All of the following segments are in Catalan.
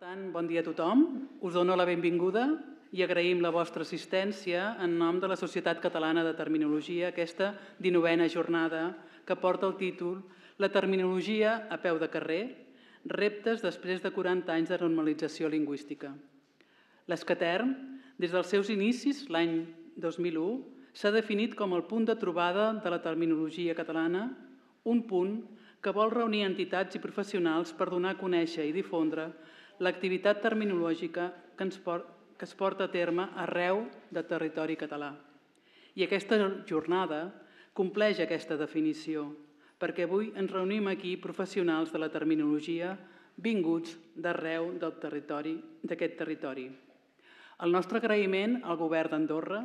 Bon dia a tothom. Us dono la benvinguda i agraïm la vostra assistència en nom de la Societat Catalana de Terminologia a aquesta 19a jornada que porta el títol La terminologia a peu de carrer, reptes després de 40 anys de normalització lingüística. L'SCATERM, des dels seus inicis, l'any 2001, s'ha definit com el punt de trobada de la terminologia catalana, un punt que vol reunir entitats i professionals per donar a conèixer i difondre l'activitat terminològica que es porta a terme arreu del territori català. I aquesta jornada compleix aquesta definició, perquè avui ens reunim aquí professionals de la terminologia vinguts d'arreu d'aquest territori. El nostre agraïment al Govern d'Andorra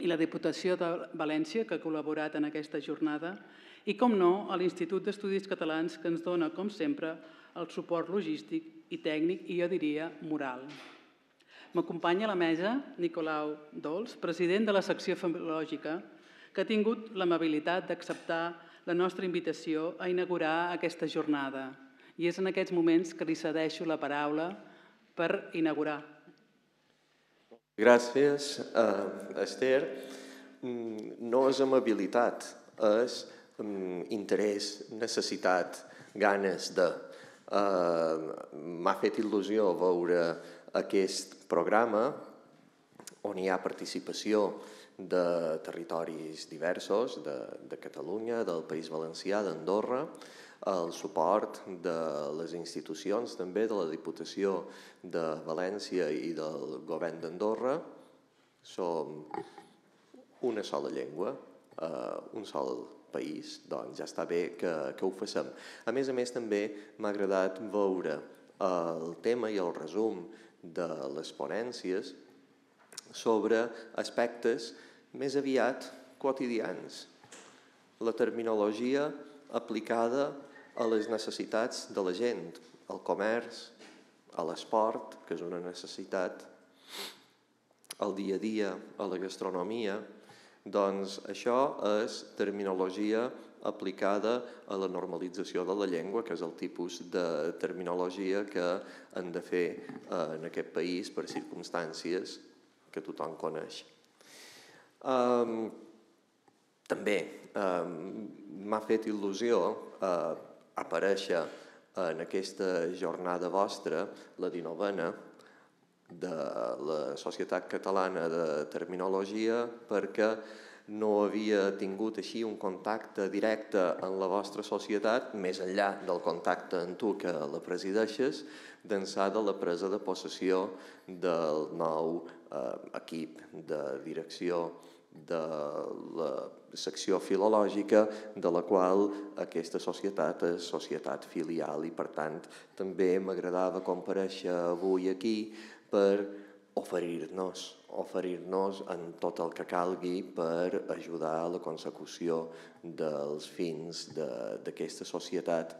i la Diputació de València, que ha col·laborat en aquesta jornada, i, com no, a l'Institut d'Estudis Catalans, que ens dona, com sempre, el suport logístic i tècnic i, jo diria, moral. M'acompanya a la mesa Nicolau Dols, president de la secció filològica, que ha tingut l'amabilitat d'acceptar la nostra invitació a inaugurar aquesta jornada. I és en aquests moments que li cedeixo la paraula per inaugurar. Gràcies, Ester. No és amabilitat, és interès, necessitat, ganes de... M'ha fet il·lusió veure aquest programa on hi ha participació de territoris diversos, de Catalunya, del País Valencià, d'Andorra, el suport de les institucions, també de la Diputació de València i del Govern d'Andorra. Som una sola llengua, un sol país, doncs ja està bé que ho facem. A més, també m'ha agradat veure el tema i el resum de les ponències sobre aspectes més aviat quotidians. La terminologia aplicada a les necessitats de la gent, al comerç, a l'esport, que és una necessitat, al dia a dia, a la gastronomia. Doncs això és terminologia aplicada a la normalització de la llengua, que és el tipus de terminologia que hem de fer en aquest país per circumstàncies que tothom coneix. També m'ha fet il·lusió aparèixer en aquesta jornada vostra, la 19a, de la Societat Catalana de Terminologia, perquè no havia tingut així un contacte directe amb la vostra societat, més enllà del contacte amb tu que la presideixes, d'ençà de la presa de possessió del nou equip de direcció de la secció filològica, de la qual aquesta societat és societat filial, i per tant també m'agradava comparèixer avui aquí per oferir-nos en tot el que calgui per ajudar a la consecució dels fins d'aquesta societat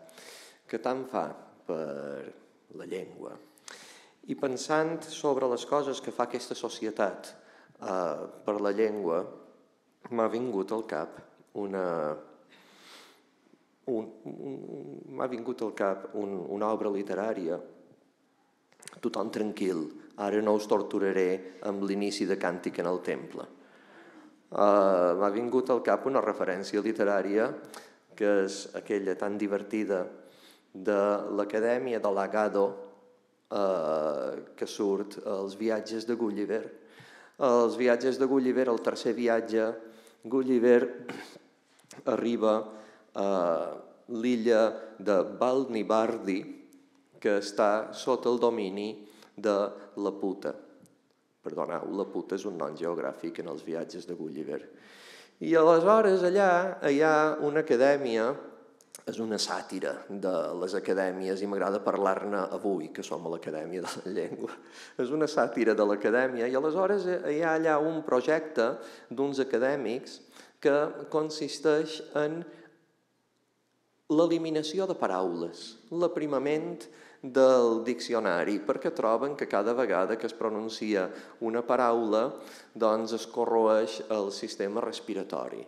que tant fa per la llengua. I pensant sobre les coses que fa aquesta societat per la llengua, m'ha vingut al cap una obra literària. Tothom tranquil, ara no us torturaré amb l'inici de Càntic en el temple. M'ha vingut al cap una referència literària que és aquella tan divertida de l'Acadèmia de l'Agado que surt als viatges de Gulliver. Els viatges de Gulliver, el tercer viatge, Gulliver arriba a l'illa de Balnibardi, que està sota el domini de la puta. Perdoneu, la puta és un nom geogràfic en els viatges de Gulliver. I aleshores allà hi ha una acadèmia, és una sàtira de les acadèmies, i m'agrada parlar-ne avui, que som a l'Acadèmia de la Llengua. És una sàtira de l'acadèmia, i aleshores hi ha allà un projecte d'uns acadèmics que consisteix en l'eliminació de paraules, l'aprimament del diccionari, perquè troben que cada vegada que es pronuncia una paraula es corroeix el sistema respiratori,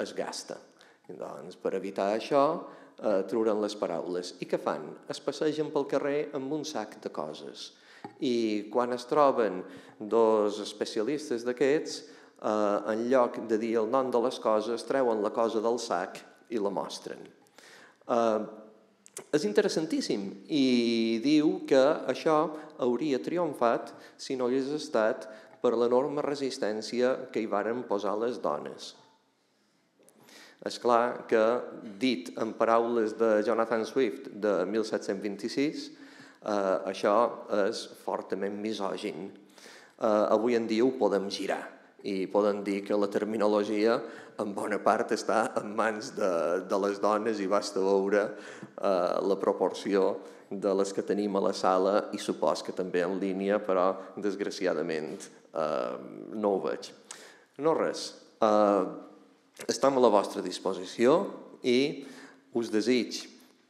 es gasta. Per evitar això trauran les paraules. I què fan? Es passegen pel carrer amb un sac de coses. I quan es troben dos especialistes d'aquests, en lloc de dir el nom de les coses, treuen la cosa del sac i la mostren. És interessantíssim i diu que això hauria triomfat si no hagués estat per l'enorme resistència que hi varen posar les dones. És clar que, dit en paraules de Jonathan Swift de 1726, això és fortament misògin. Avui en dia ho podem girar i podem dir que la terminologia en bona part està en mans de les dones i basta veure la proporció de les que tenim a la sala i supos que també en línia, però desgraciadament no ho veig. No res, estem a la vostra disposició i us desig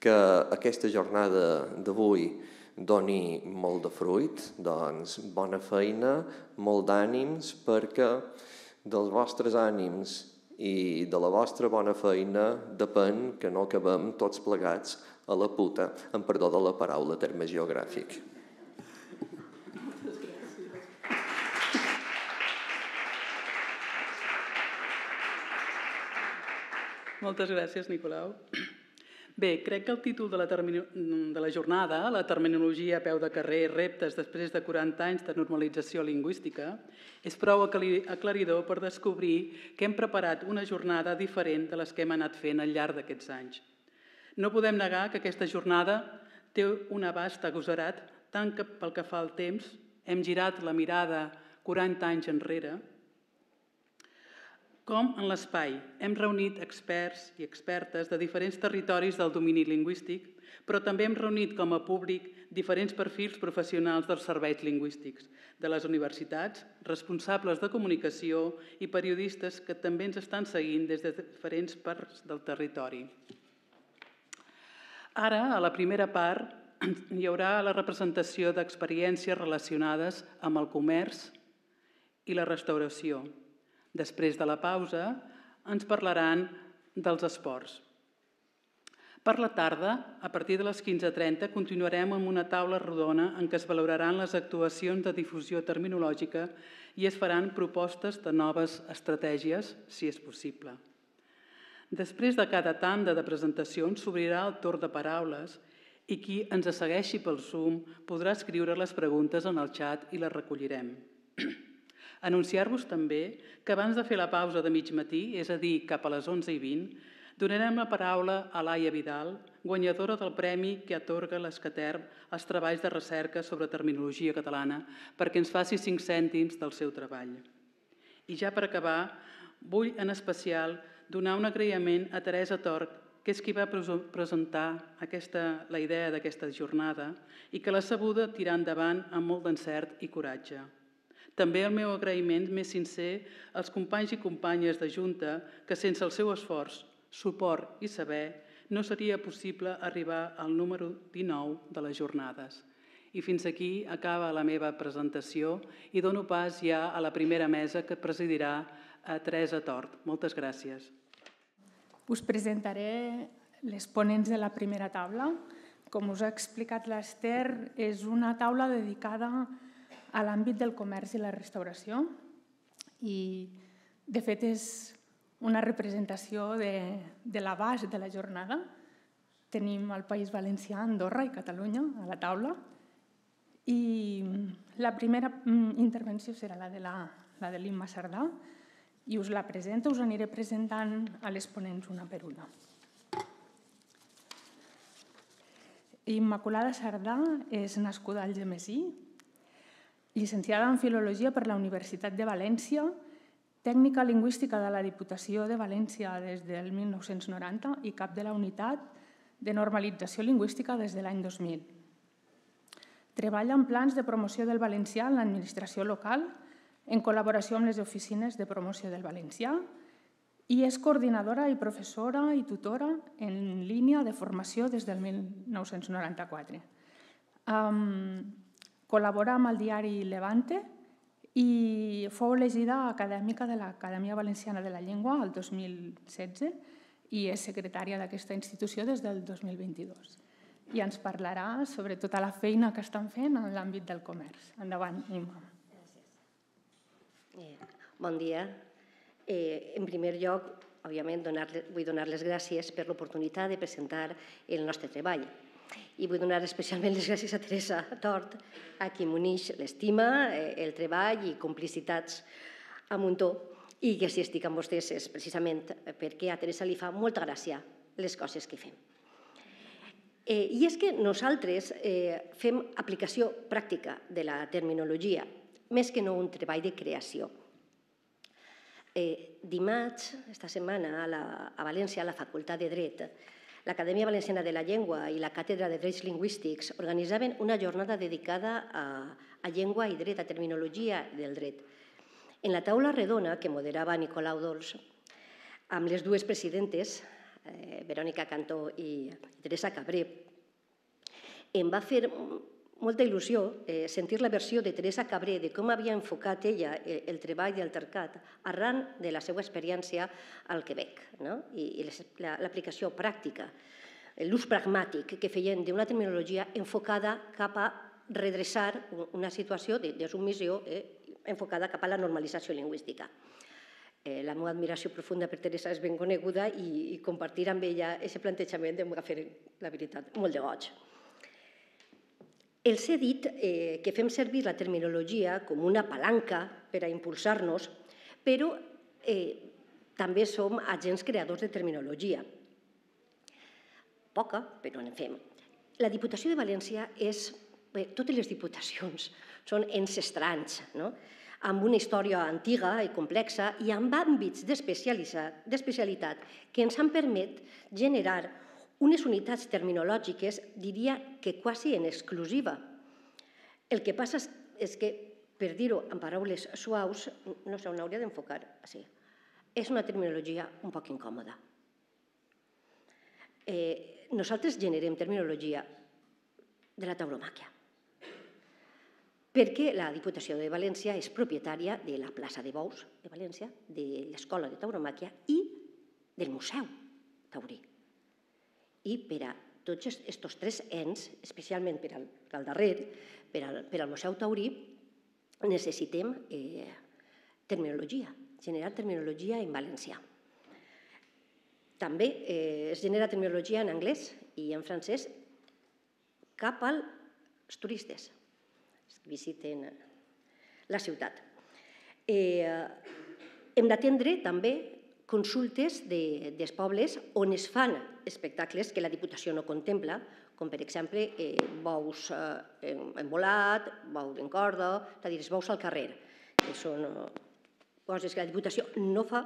que aquesta jornada d'avui doni molt de fruit, doncs bona feina, molt d'ànims, perquè dels vostres ànims i de la vostra bona feina depèn que no acabem tots plegats a la puta, amb perdó de la paraula, terme geogràfic. Moltes gràcies, Nicolau. Bé, crec que el títol de la jornada, la terminologia a peu de carrer, reptes després de 40 anys de normalització lingüística, és prou aclaridor per descobrir que hem preparat una jornada diferent de les que hem anat fent al llarg d'aquests anys. No podem negar que aquesta jornada té un abast agosarat, tant que pel que fa al temps hem girat la mirada 40 anys enrere, com en l'espai, hem reunit experts i expertes de diferents territoris del domini lingüístic, però també hem reunit com a públic diferents perfils professionals dels serveis lingüístics, de les universitats, responsables de comunicació i periodistes que també ens estan seguint des de diferents parts del territori. Ara, a la primera part, hi haurà la representació d'experiències relacionades amb el comerç i la restauració. Després de la pausa, ens parlaran dels esports. Per la tarda, a partir de les 15:30, continuarem amb una taula rodona en què es valoraran les actuacions de difusió terminològica i es faran propostes de noves estratègies, si és possible. Després de cada tanda de presentacions, s'obrirà el torn de paraules i qui ens segueixi pel Zoom podrà escriure les preguntes en el xat i les recollirem. Anunciar-vos també que abans de fer la pausa de mig matí, és a dir, cap a les 11:20, donarem la paraula a Laia Vidal, guanyadora del premi que atorga l'SCATERM als treballs de recerca sobre terminologia catalana, perquè ens faci 5 cèntims del seu treball. I ja per acabar, vull en especial donar un agraïment a Teresa Tort, que és qui va presentar la idea d'aquesta jornada i que l'ha sabuda tirar endavant amb molt d'encert i coratge. També el meu agraïment més sincer als companys i companyes de Junta que sense el seu esforç, suport i saber no seria possible arribar al número 19 de les jornades. I fins aquí acaba la meva presentació i dono pas ja a la primera mesa que presidirà a Teresa Tort. Moltes gràcies. Us presentaré les ponents de la primera taula. Com us ha explicat l'Ester, és una taula dedicada a l'àmbit del comerç i la restauració i, de fet, és una representació de l'abast de la jornada. Tenim el País Valencià, Andorra i Catalunya a la taula i la primera intervenció serà la de l'Imma Cerdà i us la presento, us aniré presentant a les ponents una per una. Immaculada Cerdà és nascuda al Gemesí, llicenciada en Filologia per la Universitat de València, tècnica lingüística de la Diputació de València des del 1990 i cap de la Unitat de Normalització Lingüística des de l'any 2000. Treballa en plans de promoció del valencià en l'administració local en col·laboració amb les oficines de promoció del valencià i és coordinadora i professora i tutora en línia de formació des del 1994. Col·labora amb el diari Levante i fou elegida acadèmica de l'Acadèmia Valenciana de la Llengua el 2016 i és secretària d'aquesta institució des del 2022. I ens parlarà sobre tota la feina que estan fent en l'àmbit del comerç. Endavant, Imma. Gràcies. Bon dia. En primer lloc, òbviament, vull donar les gràcies per l'oportunitat de presentar el nostre treball. I vull donar especialment les gràcies a Teresa Tort, a qui m'uneix l'estima, el treball i complicitats a muntó. I que si estic amb vostès és precisament perquè a Teresa li fa molta gràcia les coses que fem. I és que nosaltres fem aplicació pràctica de la terminologia, més que no un treball de creació. Dimarts, esta setmana, a València, a la Facultat de Dret, l'Acadèmia Valenciana de la Llengua i la Càtedra de Drets Lingüístics organitzaven una jornada dedicada a llengua i dret, a terminologia del dret. En la taula redona que moderava Nicolau Dols, amb les dues presidentes, Verònica Cantó i Teresa Cabré, em va fer molta il·lusió sentir la versió de Teresa Cabré de com havia enfocat ella el treball del TERMCAT arran de la seva experiència al Quebec i l'aplicació pràctica, l'ús pragmàtic que feien d'una terminologia enfocada cap a redreçar una situació de submissió enfocada cap a la normalització lingüística. La meva admiració profunda per Teresa és ben coneguda i compartir amb ella aquest plantejament em va fer, la veritat, molt de goig. Els he dit que fem servir la terminologia com una palanca per a impulsar-nos, però també som agents creadors de terminologia. Poca, però en fem. La Diputació de València és... Totes les diputacions són ancestrals, amb una història antiga i complexa i amb àmbits d'especialitat que ens han permès generar unes unitats terminològiques, diria que quasi en exclusiva. El que passa és que, per dir-ho en paraules suaus, no sé on hauria d'enfocar, és una terminologia un poc incòmoda. Nosaltres generem terminologia de la tauromàquia, perquè la Diputació de València és propietària de la plaça de Bous de València, de l'Escola de Tauromàquia i del Museu Taurí. I per a tots aquests tres ens, especialment per al darrer, per al Museu Taurí, necessitem terminologia, generar terminologia en valencià. També es genera terminologia en anglès i en francès cap als turistes que visiten la ciutat. Hem d'atendre també consultes dels pobles on es fan espectacles que la Diputació no contempla, com per exemple bous en volat, bous en corda, és a dir, els bous al carrer, que són coses que la Diputació no fa,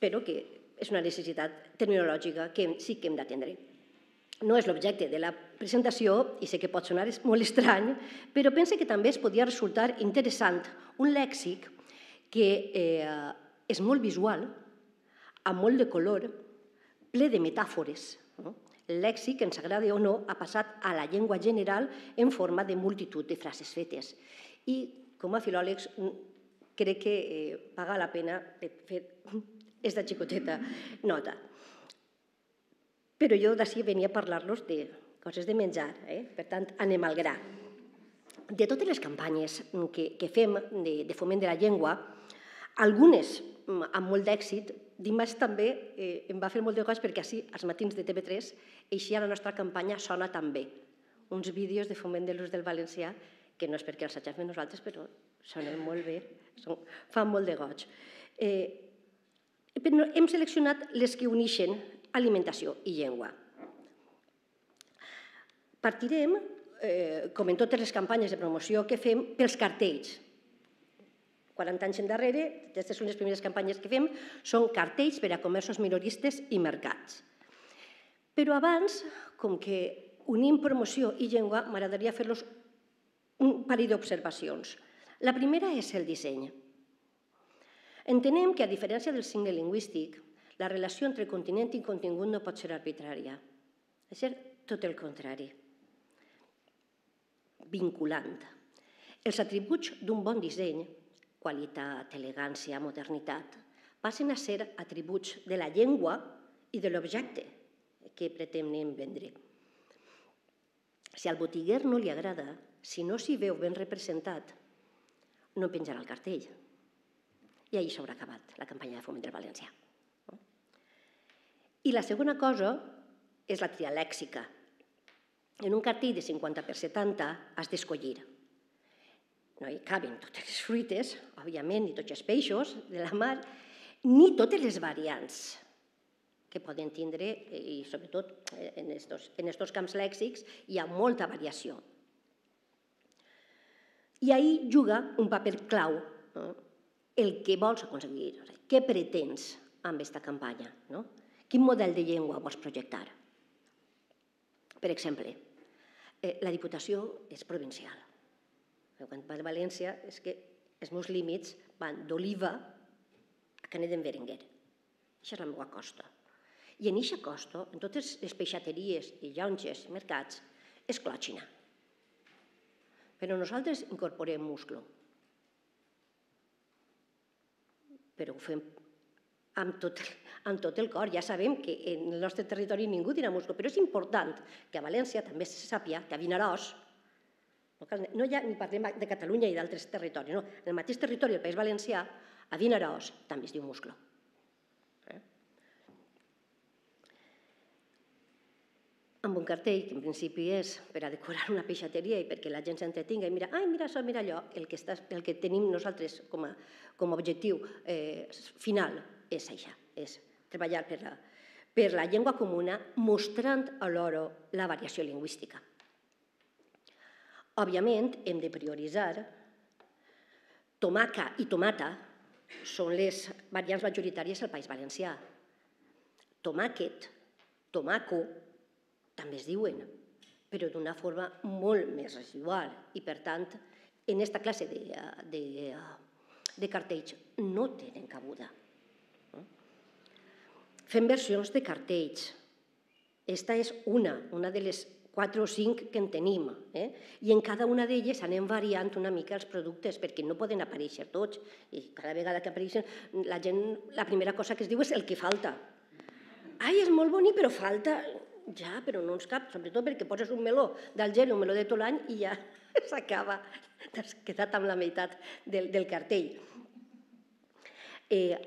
però que és una necessitat terminològica que sí que hem d'atendre. No és l'objecte de la presentació i sé que pot sonar molt estrany, però pense que també es podia resultar interessant un lèxic que és molt visual, amb molt de color, ple de metàfores. El lèxic, ens agradi o no, ha passat a la llengua general en forma de multitud de frases fetes. I com a filòlegs crec que paga la pena fer aquesta xicoteta nota. Però jo d'ací venia a parlar-los de coses de menjar, per tant, anem al gra. De totes les campanyes que fem de foment de la llengua, algunes amb molt d'èxit, dimarts també em va fer molt de goig perquè així, als matins de TV3, així a la nostra campanya sona també uns vídeos de foment de l'ús del valencià, que no és perquè els hagin fet nosaltres, però sonen molt bé, fan molt de goig. Hem seleccionat les que uneixen alimentació i llengua. Partirem, com en totes les campanyes de promoció que fem, pels cartells. 40 anys endarrere, aquestes són les primeres campanyes que fem, són cartells per a comerços minoristes i mercats. Però abans, com que unim promoció i llengua, m'agradaria fer-los un parell d'observacions. La primera és el disseny. Entenem que, a diferència del signe lingüístic, la relació entre continent i contingut no pot ser arbitrària. És cert, tot el contrari. Vinculant. Els atributs d'un bon disseny, qualitat, elegància, modernitat, passen a ser atributs de la llengua i de l'objecte que pretenem vendre. Si al botiguer no li agrada, si no s'hi veu ben representat, no penjarà el cartell. I ahir s'haurà acabat la campanya de foment del valencià. I la segona cosa és la tria lèxica. En un cartell de 50×70 has d'escollir. No hi caben totes les fruites, òbviament, ni tots els peixos de la mar, ni totes les variants que poden tindre, i sobretot en aquests camps lèxics hi ha molta variació. I ahí juga un paper clau el que vols aconseguir, què pretens amb aquesta campanya, quin model de llengua vols projectar. Per exemple, la Diputació és provincial. Quan vas a València és que els meus límits van d'Oliva a Canet d'en Berenguer. Això és la meva costa. I en aquesta costa, en totes les peixateries i llonges i mercats, és clòxina. Però nosaltres incorporem musclo. Però ho fem amb tot el cor. Ja sabem que en el nostre territori ningú dirà musclo, però és important que a València també se sàpia que a Vinaròs, no ja ni parlem de Catalunya i d'altres territoris, no, en el mateix territori del País Valencià, a Vinaròs també es diu musclo. Amb un cartell, que en principi és per a decorar una peixateria i perquè la gent s'entretinga i mira, ai, mira això, mira allò, el que tenim nosaltres com a objectiu final és això, és treballar per la llengua comuna mostrant alhora la variació lingüística. Òbviament, hem de prioritzar tomaca i tomata són les variants majoritàries del País Valencià. Tomàquet, tomaco, també es diuen, però d'una forma molt més residual i, per tant, en aquesta classe de cartells no tenen cabuda. Fem versions de cartells. Aquesta és una de les 4 o 5 que en tenim, i en cada una d'elles anem variant una mica els productes perquè no poden aparèixer tots i cada vegada que apareixen la gent, la primera cosa que es diu és el que falta. Ai, és molt bonic, però falta... Ja, però no ens cap, sobretot perquè poses un meló d'Algèria, un meló de tot l'any i ja s'acaba, t'has quedat amb la meitat del cartell.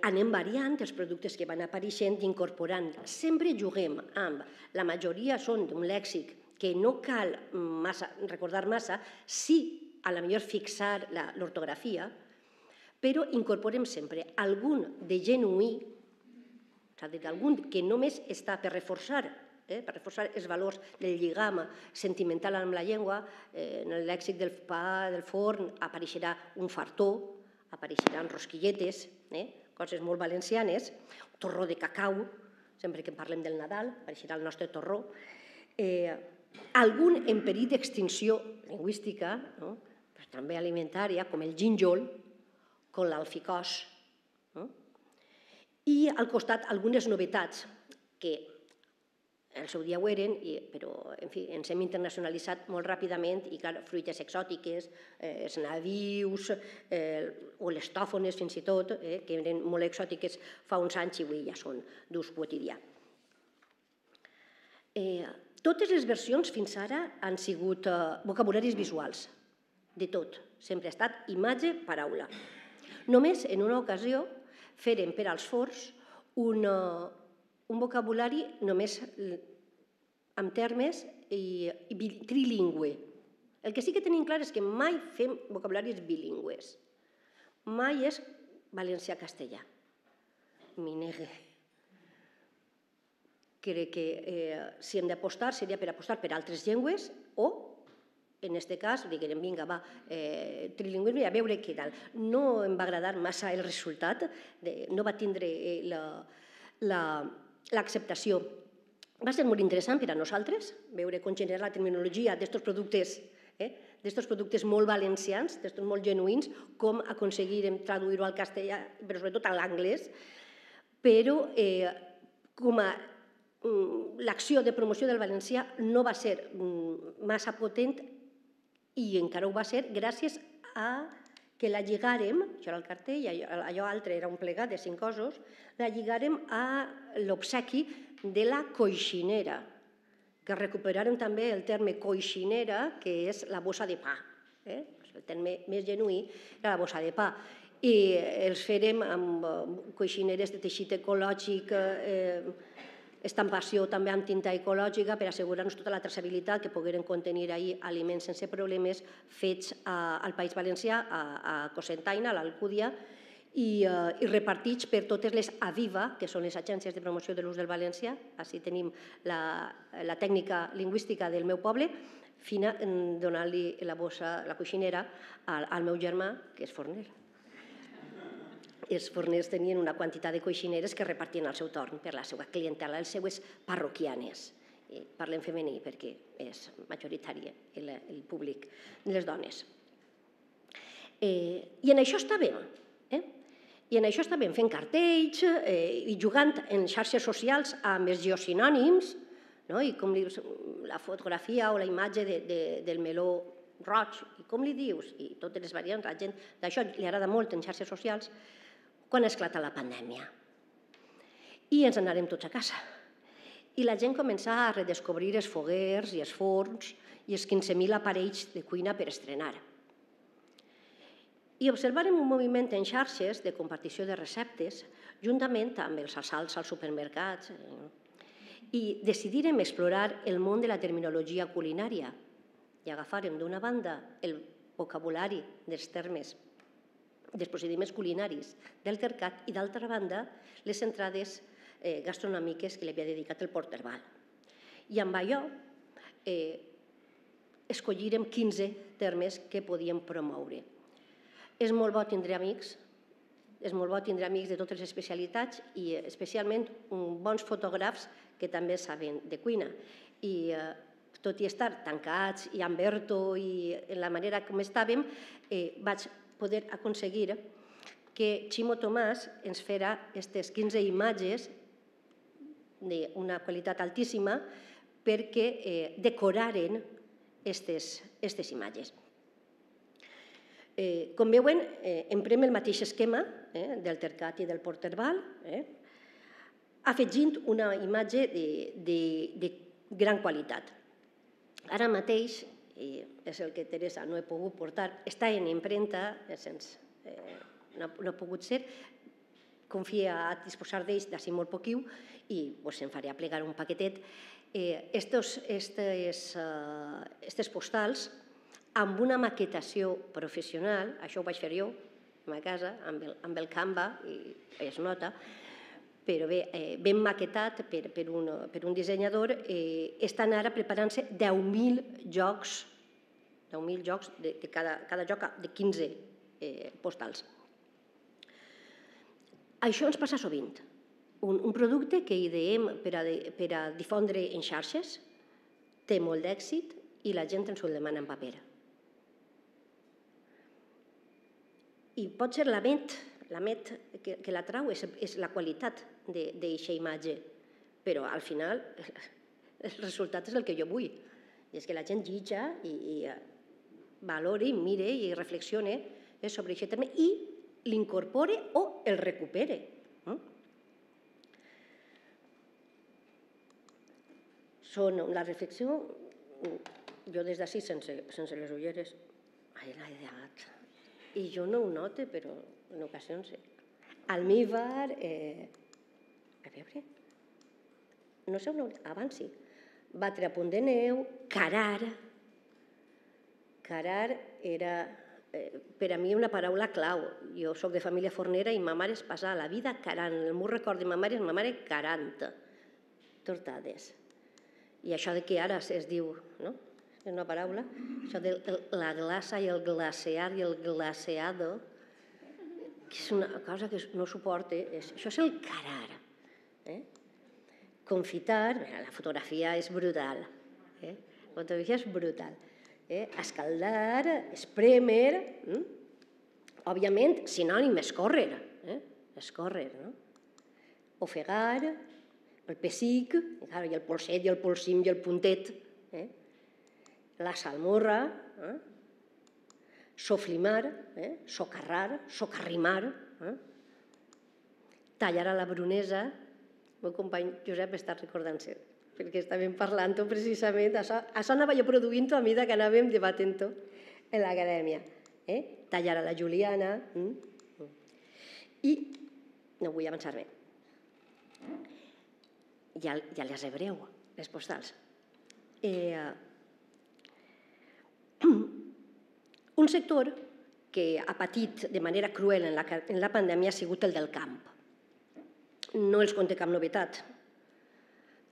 Anem variant els productes que van apareixent i incorporant. Sempre juguem amb, la majoria són d'un lèxic que no cal recordar massa, sí, a la millor fixar l'ortografia, però incorporem sempre algun de genuí, és a dir, algun que només està per reforçar els valors del lligam sentimental amb la llengua. En el lèxic del pa, del forn, apareixerà un fartó, apareixeran rosquilletes, coses molt valencianes, torró de cacau, sempre que parlem del Nadal, apareixerà el nostre torró. Algun en perill d'extinció lingüística, però també alimentària, com el ginjol, com l'alficòs. I al costat algunes novetats que el seu dia ho eren, però ens hem internacionalitzat molt ràpidament i, clar, fruites exòtiques, els navius o les tòfones, fins i tot, que eren molt exòtiques fa uns anys i avui ja són d'ús quotidià. Totes les versions fins ara han sigut vocabularis visuals, de tot. Sempre ha estat imatge, paraula. Només en una ocasió feren per als forts un vocabulari només amb termes i trilingüe. El que sí que tenim clar és que mai fem vocabularis bilingües. Mai és valencià-castellà. M'hi negue. Crec que si hem d'apostar seria per apostar per altres llengües o, en aquest cas, diguem, vinga, va, trilingüisme, a veure què tal. No em va agradar massa el resultat, no va tindre l'acceptació. Va ser molt interessant per a nosaltres veure com generar la terminologia d'aquests productes molt valencians, d'aquests molt genuïns, com aconseguirem traduir-ho al castellà, però sobretot a l'anglès, però com a l'acció de promoció del valencià no va ser massa potent i encara ho va ser gràcies a que la lligàrem, això era el cartell, allò altre era un plegat de 5 ossos, la lligàrem a l'obsequi de la coixinera, que recuperarem també el terme coixinera, que és la bossa de pa. El terme més genuí era la bossa de pa. I els fèrem amb coixineres de teixit ecològic, estampació també amb tinta ecològica per assegurar-nos tota la traçabilitat que pogueren contenir ahir aliments sense problemes fets al País Valencià, a Cocentaina, a l'Alcúdia, i repartits per totes les AVIVA, que són les agències de promoció de l'ús del valencià. Així tenim la tècnica lingüística del meu poble, fina donant-li la bossa, la coixinera, al meu germà, que és forner. Els forners tenien una quantitat de coixineres que repartien al seu torn per la seva clientela, les seues parroquianes. Parlem femení perquè és majoritària el públic, les dones. I en això estàvem. I en això estàvem fent cartells i jugant en xarxes socials amb els geosinònims, i com li dius la fotografia o la imatge del meló roig, i com li dius, i totes les variants, la gent d'això li agrada molt en xarxes socials, quan esclata la pandèmia. I ens anarem tots a casa. I la gent comença a redescobrir els foguers i els forns i els 15.000 aparells de cuina per estrenar. I observarem un moviment en xarxes de compartició de receptes juntament amb els assalts als supermercats. I decidirem explorar el món de la terminologia culinària i agafarem d'una banda el vocabulari dels termes dels procediments culinaris del TERMCAT i d'altra banda les entrades gastronòmiques que li havia dedicat el Porterval. I amb allò escollirem 15 termes que podíem promoure. És molt bo tindre amics, és molt bo tindre amics de totes les especialitats i especialment bons fotògrafs que també saben de cuina. I tot i estar tancats i amb ERTO i en la manera com estàvem, vaig poder aconseguir que Ximo Tomàs ens farà aquestes 15 imatges d'una qualitat altíssima perquè decoraren aquestes imatges. Com veuen, emprem el mateix esquema del TERMCAT i del Porterval, afegint una imatge de gran qualitat. Ara mateix, i és el que Teresa no he pogut portar, està en impremta, no ha pogut ser, confia a disposar d'ells d'ací molt poquiu i em faré plegar un paquetet. Estes postals amb una maquetació professional, això ho vaig fer jo a casa amb el Canva, i es nota, però bé, ben maquetat per un dissenyador, estan ara preparant-se 10.000 jocs, cada joc de 15 postals. Això ens passa sovint. Un producte que ideem per a difondre en xarxes té molt d'èxit i la gent ens ho demana en paper. I pot ser la met que l'atrau és la qualitat d'aquesta imatge, però al final el resultat és el que jo vull. I és que la gent llitja i valori, mire i reflexione sobre aquest terme i l'incorpore o el recupere. Són la reflexió, jo des d'ací sense les ulleres, ai, l'he llegat. I jo no ho note, però en ocasions. Almíbar, a veure, no sé on abans sí, batre a punt de neu, carar era per a mi una paraula clau. Jo soc de família fornera i ma mare es passava la vida carant. El meu record de ma mare és ma mare carant tortades. I això de que ara es diu, no? És una paraula, això de la glaça i el glacear i el glaceado, que és una cosa que no suporta, això és el carar. Confitar, la fotografia és brutal, la fotografia és brutal. Escaldar, esprémer, òbviament sinònim escórrer, ofegar, el pessic, i el polset, i el polsim, i el puntet, la salmorra, soflimar, socarrar, socarrimar, tallar a la brunesa. El meu company Josep està recordant-se, perquè estàvem parlant-ho precisament, això anava jo produint-ho a mesura que anàvem debatent-ho en l'acadèmia. Tallar a la Juliana. I no vull avançar bé. Ja les rebreu, les postals. Un sector que ha patit de manera cruel en la pandèmia ha sigut el del camp. No els conté cap novetat.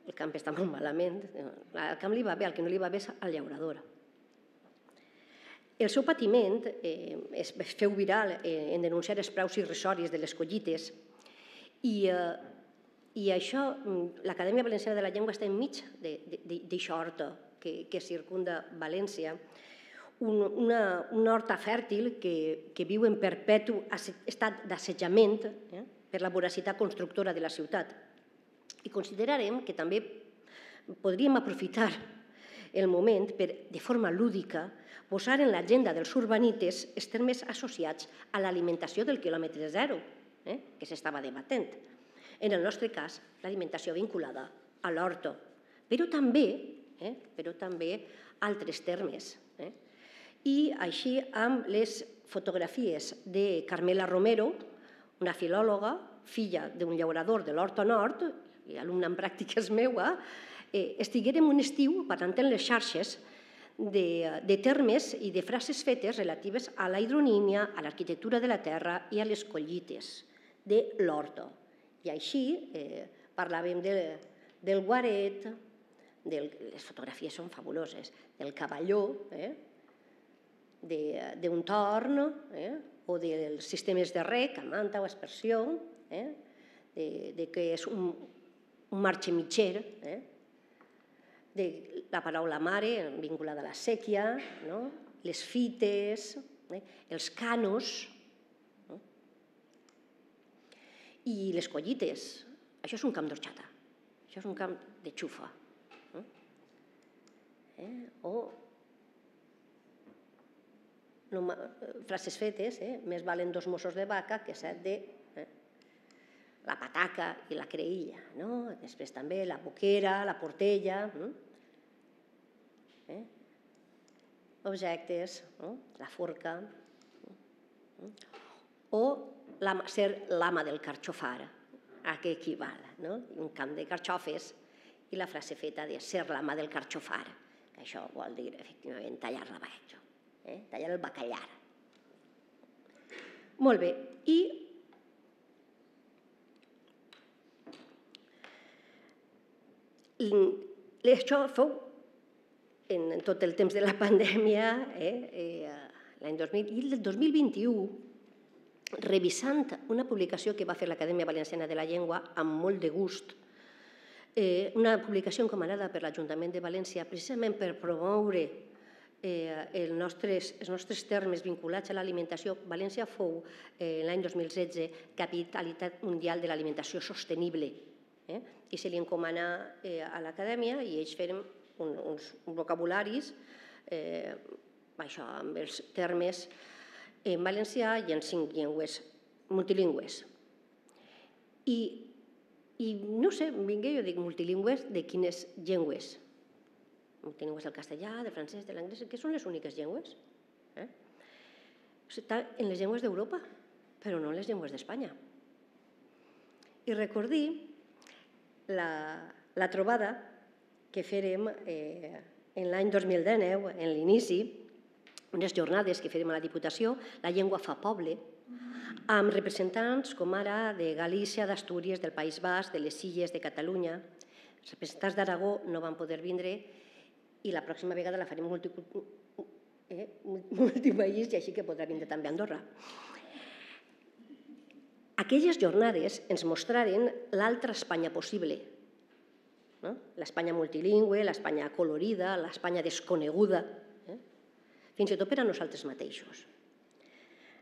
El camp està molt malament. Al camp li va bé, el que no li va bé és el llaurador. El seu patiment es feu viral en denunciar els preus irrisoris de les collites i això, l'Acadèmia Valenciana de la Llengua està enmig d'això horta que circunda València, una horta fèrtil que viu en perpetu estat d'assetjament per la voracitat constructora de la ciutat. I considerarem que també podríem aprofitar el moment per, de forma lúdica, posar en l'agenda dels urbanites els termes associats a l'alimentació del quilòmetre zero, que s'estava debatent. En el nostre cas, l'alimentació vinculada a l'horto, però també altres termes. I així amb les fotografies de Carmela Romero, una filòloga, filla d'un llaurador de l'Horto Nord, i alumna en pràctiques meua, estiguérem un estiu parlant en les xarxes de termes i de frases fetes relatives a la hidronímia, a l'arquitectura de la terra i a les collites de l'horto. I així parlàvem del guaret, les fotografies són fabuloses, del cavalló, d'un torn o dels sistemes de rec, a manta o aspersió, de què és un marxemitxer, de la paraula mare vinculada a la sèquia, les fites, els canos i les collites. Això és un camp d'orxata, això és un camp de xufa. O frases fetes, més valen dos mossos de vaca que set de la pataca i la creïlla, després també la boquera, la portella, objectes, la forca, o ser l'ama del carxofar, a què equival, un camp de carxofes, i la frase feta de ser l'ama del carxofar, que això vol dir, efectivament, tallar la bacallà, tallar el bacallà. Molt bé, i això fou en tot el temps de la pandèmia, l'any 2000, i el 2021, revisant una publicació que va fer l'Acadèmia Valenciana de la Llengua amb molt de gust, una publicació encomanada per l'Ajuntament de València precisament per promoure els nostres termes vinculats a l'alimentació. València fou, l'any 2016, capitalitat mundial de l'alimentació sostenible, i se li encomana a l'Acadèmia i ells feren uns vocabularis amb els termes en valencià i en 5 llengües multilingües. I no sé, vingué, jo dic multilingües de quines llengües? Multilingües del castellà, del francès, de l'anglès, que són les úniques llengües. Està en les llengües d'Europa, però no en les llengües d'Espanya. I recordé la trobada que farem en l'any 2019, en l'inici, unes jornades que farem a la Diputació, la llengua fa poble, amb representants com ara de Galícia, d'Astúries, del País Basc, de les Illes, de Catalunya. Els representants d'Aragó no van poder vindre i la pròxima vegada la farem multipaís i així que podrà vindre també a Andorra. Aquelles jornades ens mostraren l'altra Espanya possible, l'Espanya multilingüe, l'Espanya acolorida, l'Espanya desconeguda, fins i tot per a nosaltres mateixos.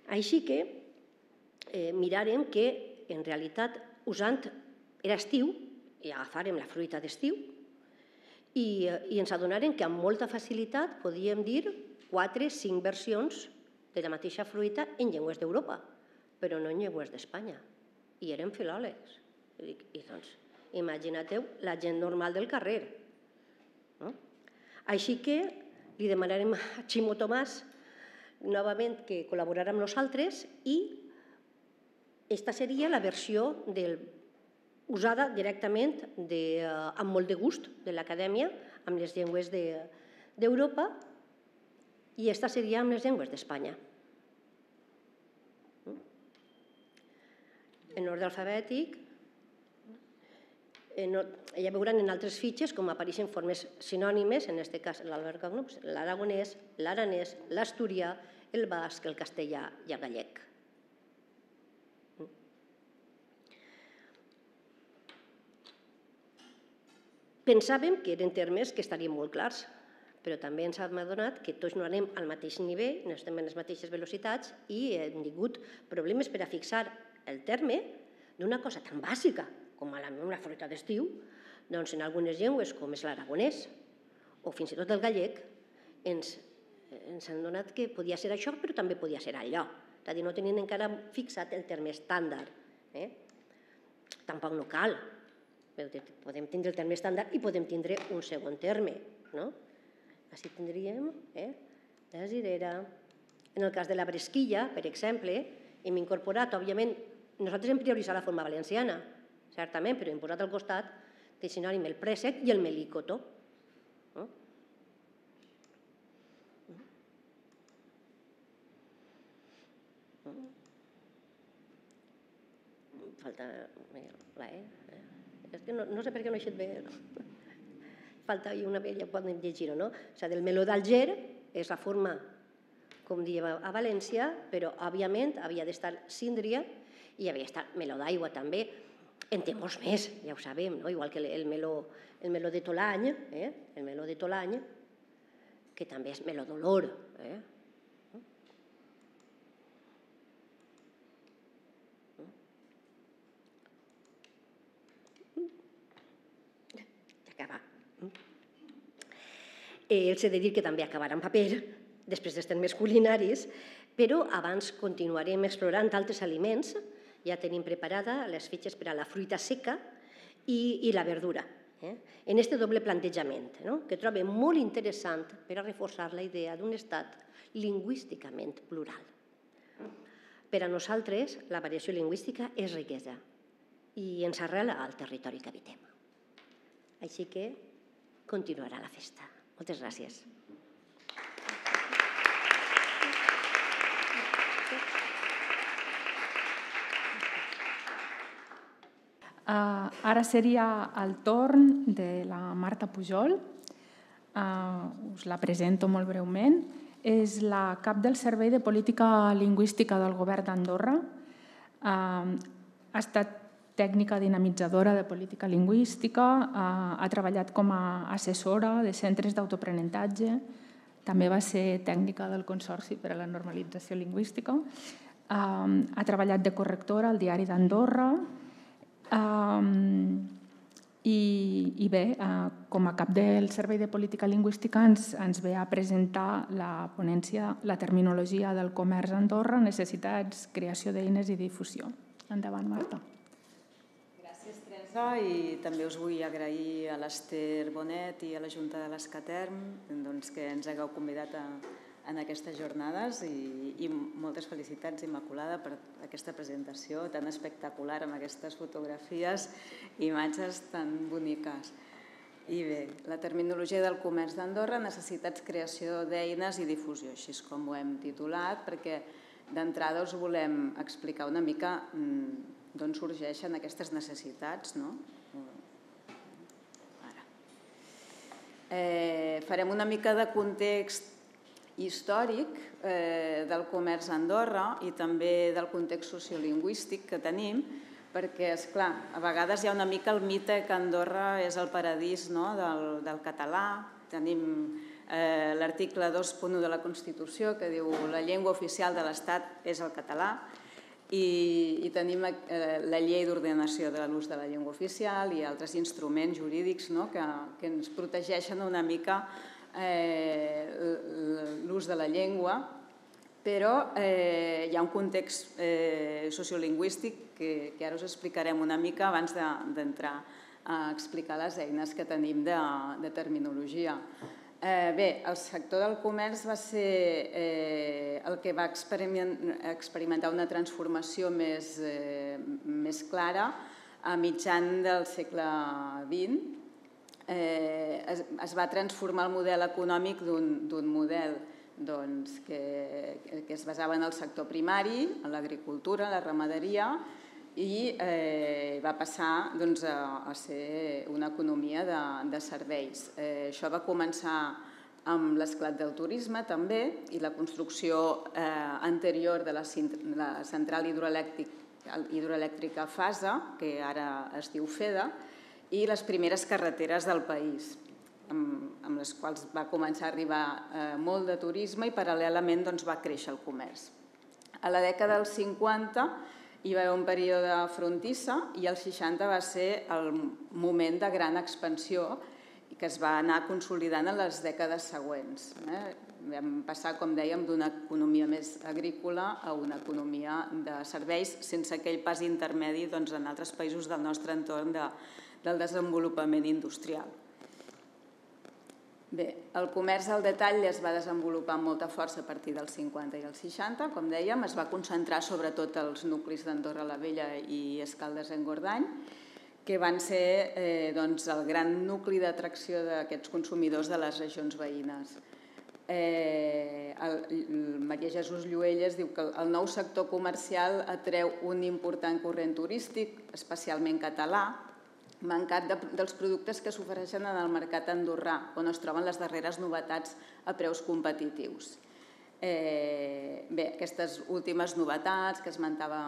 Així que mirarem que, en realitat, usant era estiu, i agafarem la fruita d'estiu, i ens adonarem que amb molta facilitat podíem dir 4-5 versions de la mateixa fruita en llengües d'Europa, però no en llengües d'Espanya. I eren filòlegs. I doncs, imagina't-ho, la gent normal del carrer. Així que li demanarem a Ximo Tomàs novament que col·laborarà amb nosaltres i aquesta seria la versió usada directament amb molt de gust de l'acadèmia amb les llengües d'Europa i aquesta seria amb les llengües d'Espanya. En ordre alfabètic, ja veuran en altres fitxes com apareixen formes sinònimes, en aquest cas l'aragonès, l'aranès, l'asturià, el basc, el castellà i el gallec. Pensàvem que eren termes que estarien molt clars, però també ens hem adonat que tots no anem al mateix nivell, no estem a les mateixes velocitats i hem tingut problemes per a fixar el terme d'una cosa tan bàsica com una fruita d'estiu, doncs en algunes llengües, com és l'aragonès o fins i tot el gallec, ens han donat que podia ser això, però també podia ser allò. És a dir, no tenint encara fixat el terme estàndard. Tampoc no cal. Podem tindre el terme estàndard i podem tindre un segon terme. Així tindríem la cirera. En el cas de la bresquilla, per exemple, hem incorporat, òbviament, nosaltres hem prioritzat la forma valenciana, certament, però hem posat al costat de sinònim el préssec i el melícoto. Falta la E. És que no sé per què no he fet bé. Falta una vella, podem llegir-ho, no? O sigui, el meló d'Alger és la forma, com diem a València, però, òbviament, havia d'estar síndria i havia d'estar meló d'aigua, també. En té molts més, ja ho sabem, igual que el meló de Tolany, el meló de Tolany, que també és meló d'olor. Ja acaba. Els he de dir que també acabarà en paper, després dels termes culinaris, però abans continuarem explorant altres aliments. Ja tenim preparada les fitxes per a la fruita seca i la verdura, en aquest doble plantejament, que trobo molt interessant per a reforçar la idea d'un estat lingüísticament plural. Per a nosaltres, la variació lingüística és riquesa i ens arrela al territori que habitem. Així que continuarà la festa. Moltes gràcies. Ara seria el torn de la Marta Pujol. Us la presento molt breument. És la cap del Servei de Política Lingüística del Govern d'Andorra. Ha estat tècnica dinamitzadora de política lingüística. Ha treballat com a assessora de centres d'autoprenentatge. També va ser tècnica del Consorci per a la Normalització Lingüística. Ha treballat de correctora al Diari d'Andorra. I bé, com a cap del Servei de Política Lingüística ens ve a presentar la ponència La terminologia del comerç a Andorra, necessitats, creació d'eines i difusió. Endavant, Marta. Gràcies, Teresa, i també us vull agrair a l'Ester Bonet i a la Junta de l'SCATERM que ens hagueu convidat en aquestes jornades i moltes felicitats, Immaculada, per aquesta presentació tan espectacular amb aquestes fotografies i imatges tan boniques. I bé, la terminologia del comerç d'Andorra, necessitats, creació d'eines i difusió, així és com ho hem titulat, perquè d'entrada us volem explicar una mica d'on sorgeixen aquestes necessitats, no? Farem una mica de context històric del comerç a Andorra i també del context sociolingüístic que tenim, perquè, esclar, a vegades hi ha una mica el mite que Andorra és el paradís del català. Tenim l'article 2.1 de la Constitució que diu la llengua oficial de l'Estat és el català i tenim la llei d'ordenació de l'ús de la llengua oficial i altres instruments jurídics que ens protegeixen una mica l'ús de la llengua, però hi ha un context sociolingüístic que ara us explicarem una mica abans d'entrar a explicar les eines que tenim de terminologia. Bé, el sector del comerç va ser el que va experimentar una transformació més clara a mitjan del segle XX. Es va transformar el model econòmic d'un model que es basava en el sector primari, en l'agricultura, en la ramaderia, i va passar a ser una economia de serveis. Això va començar amb l'esclat del turisme també i la construcció anterior de la central hidroelèctrica Fasa, que ara es diu FEDA, i les primeres carreteres del país, amb les quals va començar a arribar molt de turisme i paral·lelament va créixer el comerç. A la dècada dels 50 hi va haver un període frontissa i el 60 va ser el moment de gran expansió que es va anar consolidant en les dècades següents. Vam passar, com dèiem, d'una economia més agrícola a una economia de serveis sense aquell pas intermedi en altres països del nostre entorn del desenvolupament industrial. Bé, el comerç al detall es va desenvolupar amb molta força a partir dels 50 i els 60, com dèiem, es va concentrar sobretot als nuclis d'Andorra la Vella i Escaldes-Engordany, que van ser el gran nucli d'atracció d'aquests consumidors de les regions veïnes. Maria Jesús Lluelles diu que el nou sector comercial atreu un important corrent turístic, especialment català, mancat dels productes que s'ofereixen en el mercat andorrà, on es troben les darreres novetats a preus competitius. Bé, aquestes últimes novetats que esmentava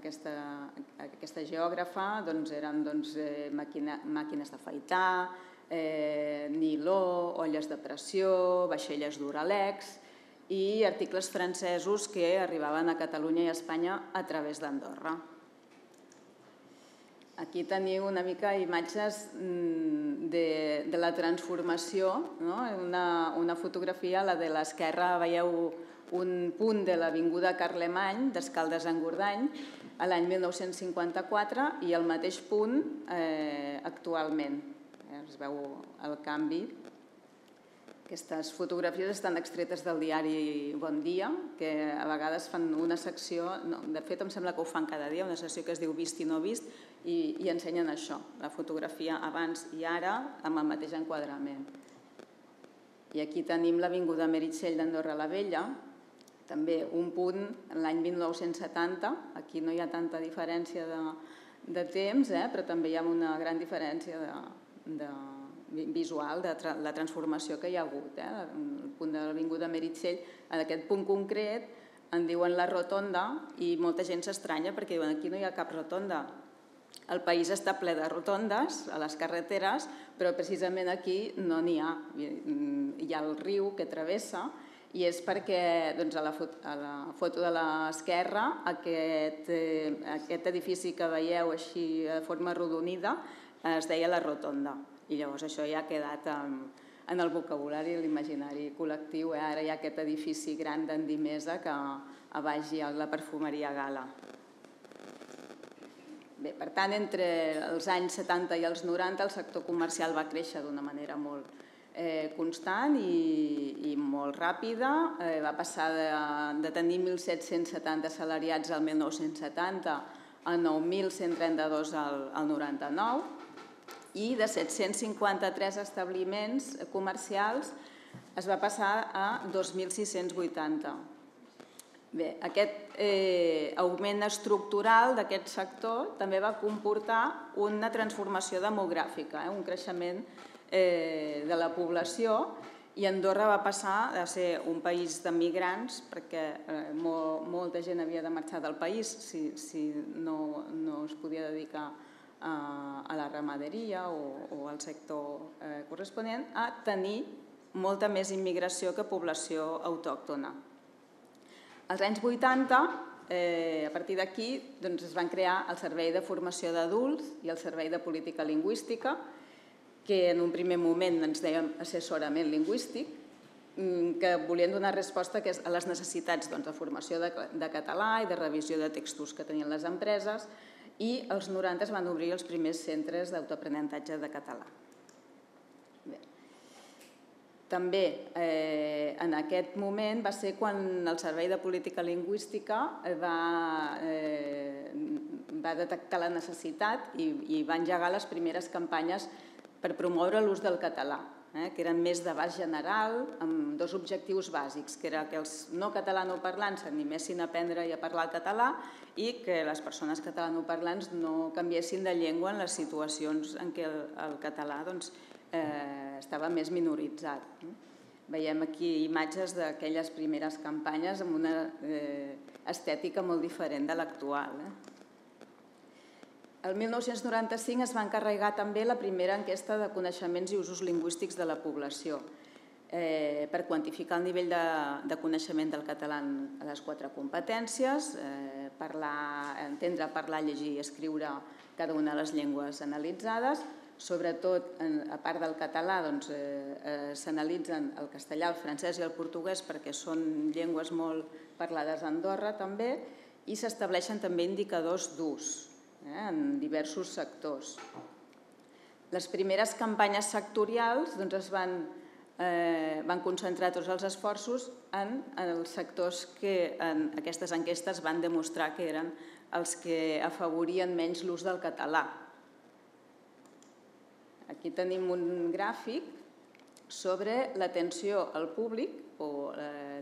aquesta geògrafa eren màquines d'afaitar, niló, olles de pressió, vaixelles d'Uralex i articles francesos que arribaven a Catalunya i a Espanya a través d'Andorra. Aquí teniu una mica imatges de la transformació. Una fotografia, la de l'esquerra, veieu un punt de l'avinguda Carlemany, d'Escaldes-Engordany, a l'any 1954 i el mateix punt actualment. Es veu el canvi. Aquestes fotografies estan extretes del diari Bon Dia, que a vegades fan una secció, de fet em sembla que ho fan cada dia, una secció que es diu Vist i no vist, i ensenyen això, la fotografia abans i ara, amb el mateix enquadrament. I aquí tenim l'avinguda Meritxell d'Andorra la Vella, també un punt l'any 1970, aquí no hi ha tanta diferència de temps, però també hi ha una gran diferència de visual de la transformació que hi ha hagut. El punt de l'avinguda Meritxell, en aquest punt concret, en diuen la rotonda i molta gent s'estranya perquè diuen aquí no hi ha cap rotonda. El país està ple de rotondes a les carreteres, però precisament aquí no n'hi ha. Hi ha el riu que travessa i és perquè a la foto de l'esquerra aquest edifici que veieu així de forma rodonida es deia la rotonda. I llavors això ja ha quedat en el vocabulari, l'imaginari col·lectiu. Ara hi ha aquest edifici gran d'Endimesa que a baix hi ha la perfumeria Gala. Bé, per tant, entre els anys 70 i els 90 el sector comercial va créixer d'una manera molt constant i molt ràpida. Va passar de tenir 1.770 assalariats al 1970 a 9.132 al 99. I de 753 establiments comercials es va passar a 2.680. Bé, aquest augment estructural d'aquest sector també va comportar una transformació demogràfica, un creixement de la població, i Andorra va passar a ser un país d'emigrants perquè molta gent havia de marxar del país si no es podia dedicar a la ramaderia o al sector corresponent, a tenir molta més immigració que població autòctona. Als anys 80, a partir d'aquí, es van crear el Servei de Formació d'Adults i el Servei de Política Lingüística, que en un primer moment ens dèiem assessorament lingüístic, que volien donar resposta a les necessitats de formació de català i de revisió de textos que tenien les empreses, i els 90 es van obrir els primers centres d'autoaprenentatge de català. També en aquest moment va ser quan el Servei de Política Lingüística va detectar la necessitat i va engegar les primeres campanyes per promoure l'ús del català, que eren més d'abast general, amb dos objectius bàsics, que era que els no catalanoparlants s'animessin a aprendre i a parlar el català i que les persones catalanoparlants no canviessin de llengua en les situacions en què el català estava més minoritzat. Veiem aquí imatges d'aquelles primeres campanyes amb una estètica molt diferent de l'actual. El 1995 es va encarregar també la primera enquesta de coneixements i usos lingüístics de la població per quantificar el nivell de coneixement del català a les 4 competències, entendre, parlar, llegir i escriure cada una de les llengües analitzades. Sobretot, a part del català, s'analitzen el castellà, el francès i el portuguès perquè són llengües molt parlades a Andorra també, i s'estableixen també indicadors d'ús en diversos sectors. Les primeres campanyes sectorials es van concentrar tots els esforços en els sectors que en aquestes enquestes van demostrar que eren els que afavorien menys l'ús del català. Aquí tenim un gràfic sobre l'atenció al públic o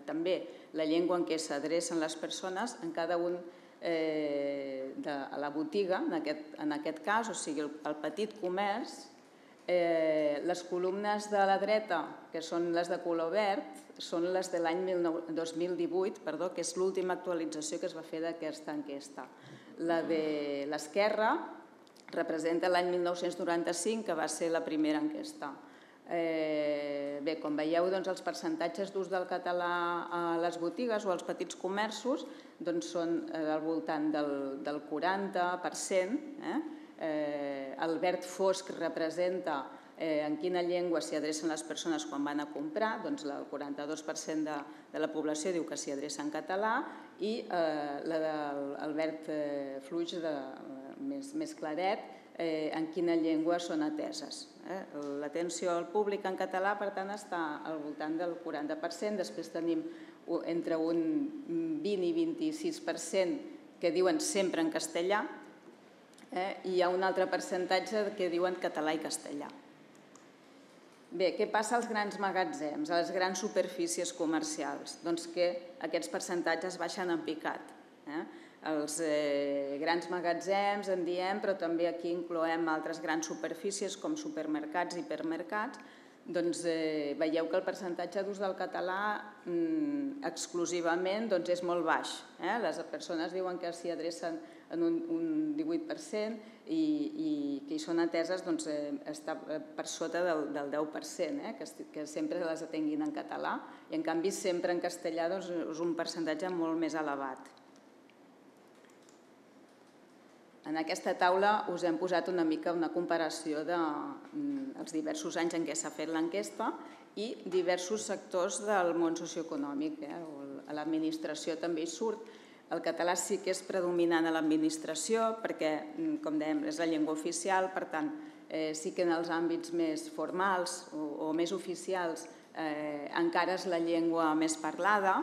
també la llengua en què s'adrecen les persones en cada un a la botiga, en aquest cas, o sigui, el petit comerç. Les columnes de la dreta, que són les de color verd, són les de l'any 2018, que és l'última actualització que es va fer d'aquesta enquesta. La de l'esquerra representa l'any 1995, que va ser la primera enquesta. Bé, com veieu, els percentatges d'ús del català a les botigues o als petits comerços són al voltant del 40%. El verd fosc representa en quina llengua s'hi adrecen les persones quan van a comprar. El 42% de la població diu que s'hi adreça en català i el verd fluix més claret en quina llengua són ateses. L'atenció al públic en català, per tant, està al voltant del 40%. Després tenim entre un 20 i 26% que diuen sempre en castellà i hi ha un altre percentatge que diuen català i castellà. Bé, què passa als grans magatzems, a les grans superfícies comercials? Doncs que aquests percentatges baixen en picat. Els grans magatzems, en diem, però també aquí incloem altres grans superfícies com supermercats i hipermercats. Veieu que el percentatge d'ús del català exclusivament és molt baix. Les persones diuen que s'hi adrecen en un 18% i que hi són ateses està per sota del 10%, que sempre les atenguin en català, i en canvi sempre en castellà és un percentatge molt més elevat. En aquesta taula us hem posat una mica una comparació dels diversos anys en què s'ha fet l'enquesta i diversos sectors del món socioeconòmic. A l'administració també hi surt. El català sí que és predominant a l'administració perquè, com dèiem, és la llengua oficial, per tant, sí que en els àmbits més formals o més oficials encara és la llengua més parlada.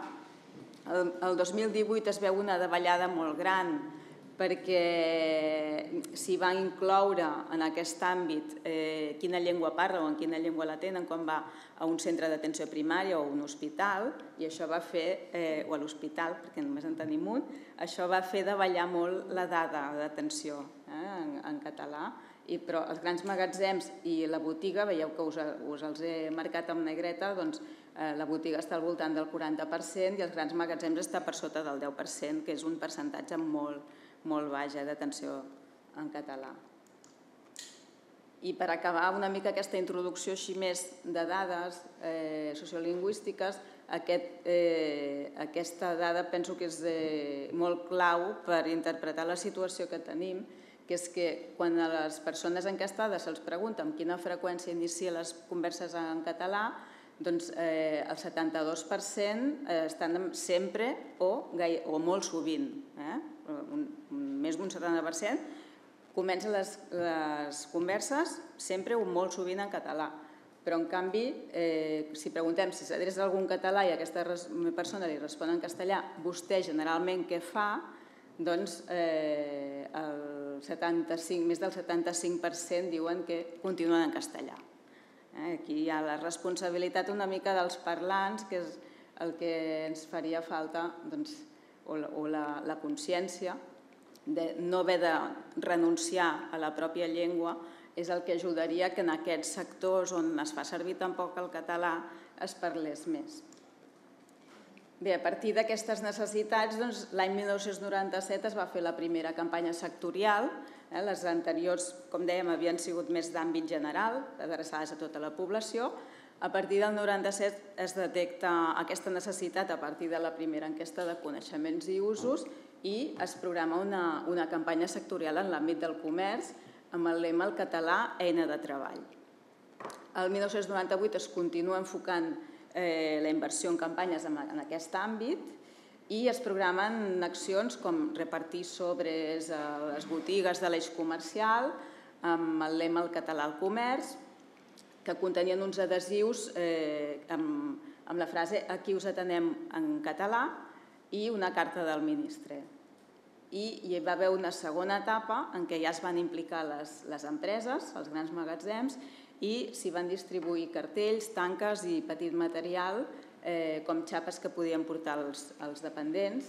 El 2018 es veu una davallada molt gran perquè s'hi va incloure en aquest àmbit quina llengua parla o en quina llengua la tenen quan va a un centre d'atenció primària o a un hospital, o a l'hospital, perquè només en tenim un, això va fer davallar molt la dada d'atenció en català. Però els grans magatzems i la botiga, veieu que us els he marcat amb negreta, la botiga està al voltant del 40% i els grans magatzems està per sota del 10%, que és un percentatge molt baix d'atenció en català. I per acabar una mica aquesta introducció així més de dades sociolingüístiques, aquesta dada penso que és molt clau per interpretar la situació que tenim, que és que quan a les persones enquestades se'ls pregunta amb quina freqüència inicia les converses en català, doncs el 72% estan sempre o molt sovint. Més d'un 70% comencen les converses sempre o molt sovint en català. Però, en canvi, si preguntem si s'adreça a algun català i aquesta persona li respon en castellà, vostè generalment què fa? Doncs més del 75% diuen que continuen en castellà. Aquí hi ha la responsabilitat una mica dels parlants, que és el que ens faria falta, o la consciència de no haver de renunciar a la pròpia llengua, és el que ajudaria que en aquests sectors on es fa servir tampoc el català es parlés més. Bé, a partir d'aquestes necessitats, l'any 1997 es va fer la primera campanya sectorial. Les anteriors, com dèiem, havien sigut més d'àmbit general, adreçades a tota la població. A partir del 97 es detecta aquesta necessitat a partir de la primera enquesta de coneixements i usos i es programa una campanya sectorial en l'àmbit del comerç amb el lema el català, eina de treball. El 1998 es continua enfocant la inversió en campanyes en aquest àmbit i es programen accions com repartir sobres a les botigues de l'eix comercial amb el lema el català al comerç, que contenien uns adhesius amb la frase aquí us atenem en català i una carta del ministre. I hi va haver una segona etapa en què ja es van implicar les empreses, els grans magatzems, i s'hi van distribuir cartells, tanques i petit material, com xapes que podien portar els dependents.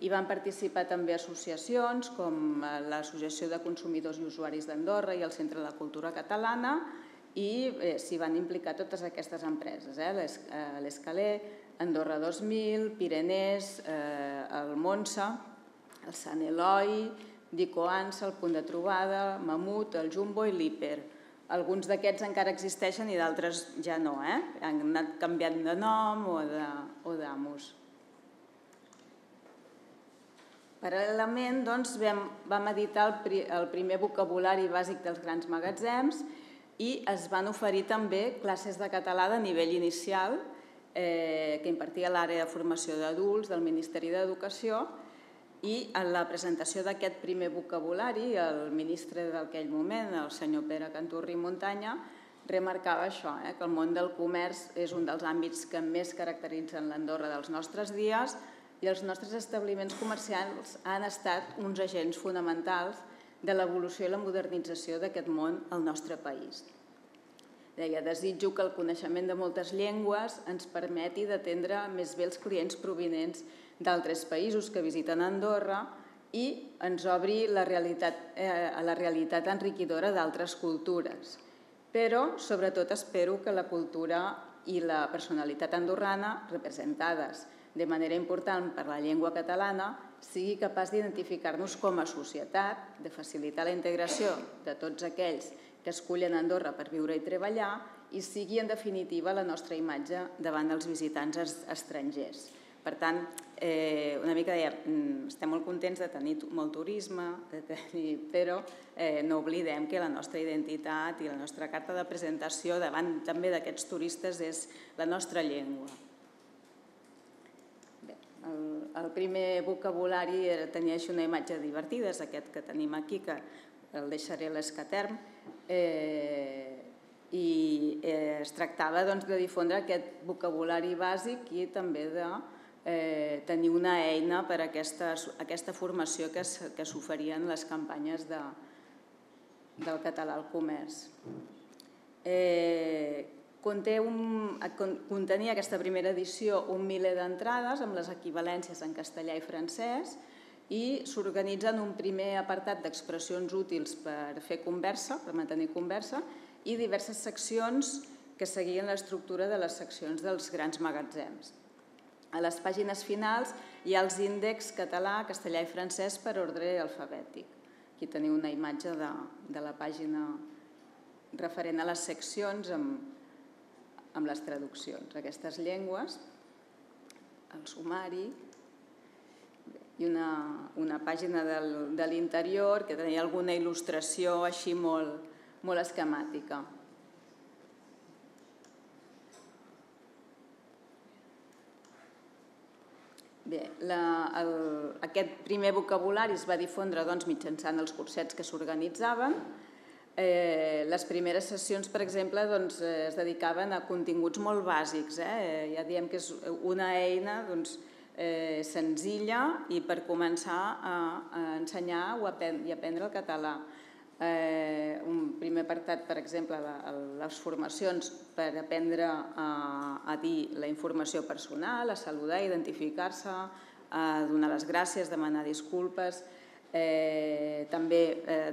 Hi van participar també associacions com l'Associació de Consumidors i Usuaris d'Andorra i el Centre de Cultura Catalana, i s'hi van implicar totes aquestes empreses, l'Escaler, Andorra 2000, Pirenés, el Monça, el Sant Eloi, Dicoansa, el Punt de Trobada, Mamut, el Jumbo i l'Hiper. Alguns d'aquests encara existeixen i d'altres ja no, han anat canviant de nom o d'amos. Paral·lelament vam editar el primer vocabulari bàsic dels grans magatzems i es van oferir també classes de català de nivell inicial que impartia l'àrea de formació d'adults del Ministeri d'Educació. I en la presentació d'aquest primer vocabulari, el ministre d'aquell moment, el senyor Pere Canturri Montanya, remarcava això, que el món del comerç és un dels àmbits que més caracteritzen l'Andorra dels nostres dies i els nostres establiments comercials han estat uns agents fonamentals de l'evolució i la modernització d'aquest món al nostre país. Deia, desitjo que el coneixement de moltes llengües ens permeti d'atendre més bé els clients provinents d'altres països que visiten Andorra i ens obri a la realitat enriquidora d'altres cultures. Però, sobretot, espero que la cultura i la personalitat andorrana, representades de manera important per la llengua catalana, sigui capaç d'identificar-nos com a societat, de facilitar la integració de tots aquells que escullen Andorra per viure i treballar i sigui, en definitiva, la nostra imatge davant dels visitants estrangers. Per tant, una mica dèiem, estem molt contents de tenir molt turisme, però no oblidem que la nostra identitat i la nostra carta de presentació davant també d'aquests turistes és la nostra llengua. El primer vocabulari tenia una imatge divertida, és aquest que tenim aquí, que el deixaré a l'SCATERM, i es tractava de difondre aquest vocabulari bàsic i també de tenir una eina per a aquesta formació que s'oferien les campanyes del català al comerç. Contenia aquesta primera edició 1.000 d'entrades amb les equivalències en castellà i francès i s'organitzen un primer apartat d'expressions útils per fer conversa, per mantenir conversa, i diverses seccions que seguien l'estructura de les seccions dels grans magatzems. A les pàgines finals hi ha els índexs català, castellà i francès per ordre alfabètic. Aquí teniu una imatge de la pàgina referent a les seccions amb les traduccions, aquestes llengües, el sumari i una pàgina de l'interior que tenia alguna il·lustració així molt esquemàtica. Bé, aquest primer vocabulari es va difondre mitjançant els cursets que s'organitzaven. Les primeres sessions, per exemple, es dedicaven a continguts molt bàsics. Ja diem que és una eina senzilla i per començar a ensenyar i aprendre el català. Un primer apartat, per exemple, les formacions per aprendre a dir la informació personal, a saludar, a identificar-se, a donar les gràcies, demanar disculpes, també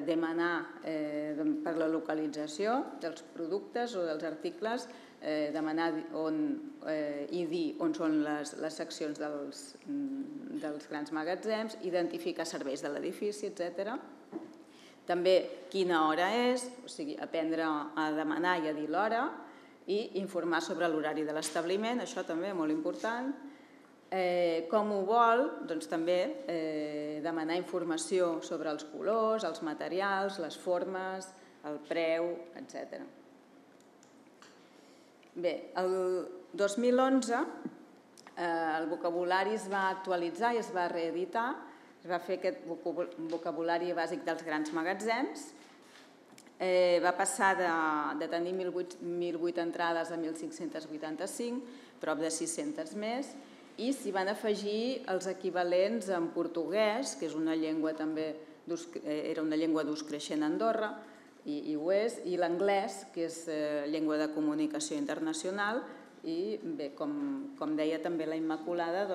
demanar per la localització dels productes o dels articles, demanar i dir on són les seccions dels grans magatzems, identificar serveis de l'edifici, etcètera. També quina hora és, o sigui, aprendre a demanar i a dir l'hora i informar sobre l'horari de l'establiment, això també molt important. Com ho vol, doncs també demanar informació sobre els colors, els materials, les formes, el preu, etc. Bé, el 2011 el vocabulari es va actualitzar i es va reeditar. Es va fer aquest vocabulari bàsic dels grans magatzems. Va passar de tenir 1.008 entrades a 1.585, prop de 600 més, i s'hi van afegir els equivalents en portuguès, que era una llengua d'ús creixent a Andorra, i ho és, i l'anglès, que és llengua de comunicació internacional, i bé, com deia també la Immaculada,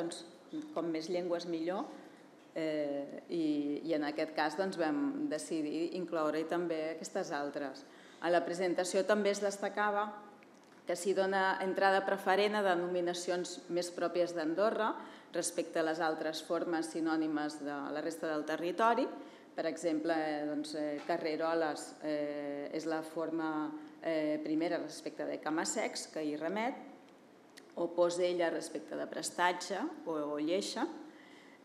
com més llengües millor, i en aquest cas vam decidir incloure-hi també aquestes altres. A la presentació també es destacava que s'hi dona entrada preferent a denominacions més pròpies d'Andorra respecte a les altres formes sinònimes de la resta del territori. Per exemple, carreroles és la forma primera respecte de cama-secs, que hi remet, o posella respecte de prestatge o lleixa,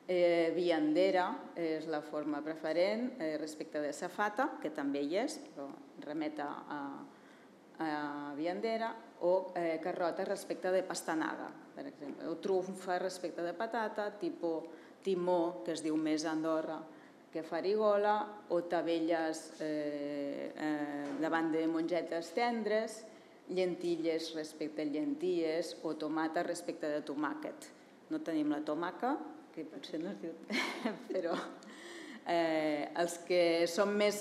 viandera és la forma preferent respecte de safata, que també hi és, però remet a viandera, o carrota respecte de pastanaga, per exemple, o trumfa respecte de patata, tipus timó, que es diu més a Andorra que farigola, o tabelles davant de mongetes tendres, llentilles respecte a llenties, o tomata respecte de tomàquet. No tenim la tomaca, que potser no es diu, però els que som més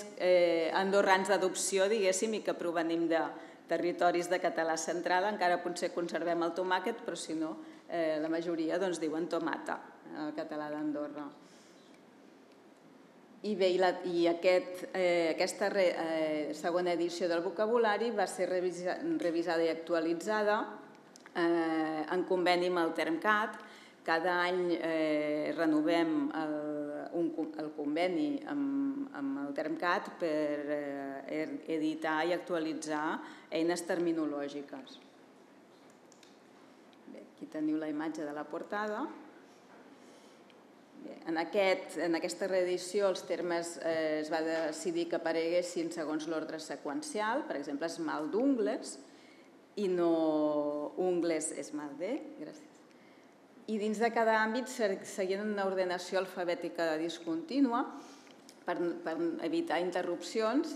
andorrans d'adopció, diguéssim, i que provenim de territoris de català central, encara potser conservem el tomàquet, però si no, la majoria diuen tomata, el català d'Andorra. I bé, i aquesta segona edició del vocabulari va ser revisada i actualitzada en conveni amb el TERMCAT. Cada any renovem el conveni amb el TERMCAT per editar i actualitzar eines terminològiques. Aquí teniu la imatge de la portada. En aquesta reedició els termes es va decidir que apareguessin segons l'ordre seqüencial, per exemple, esmalt d'ungles i no ungles esmalt de, gràcies. I dins de cada àmbit seguint una ordenació alfabètica discontínua per evitar interrupcions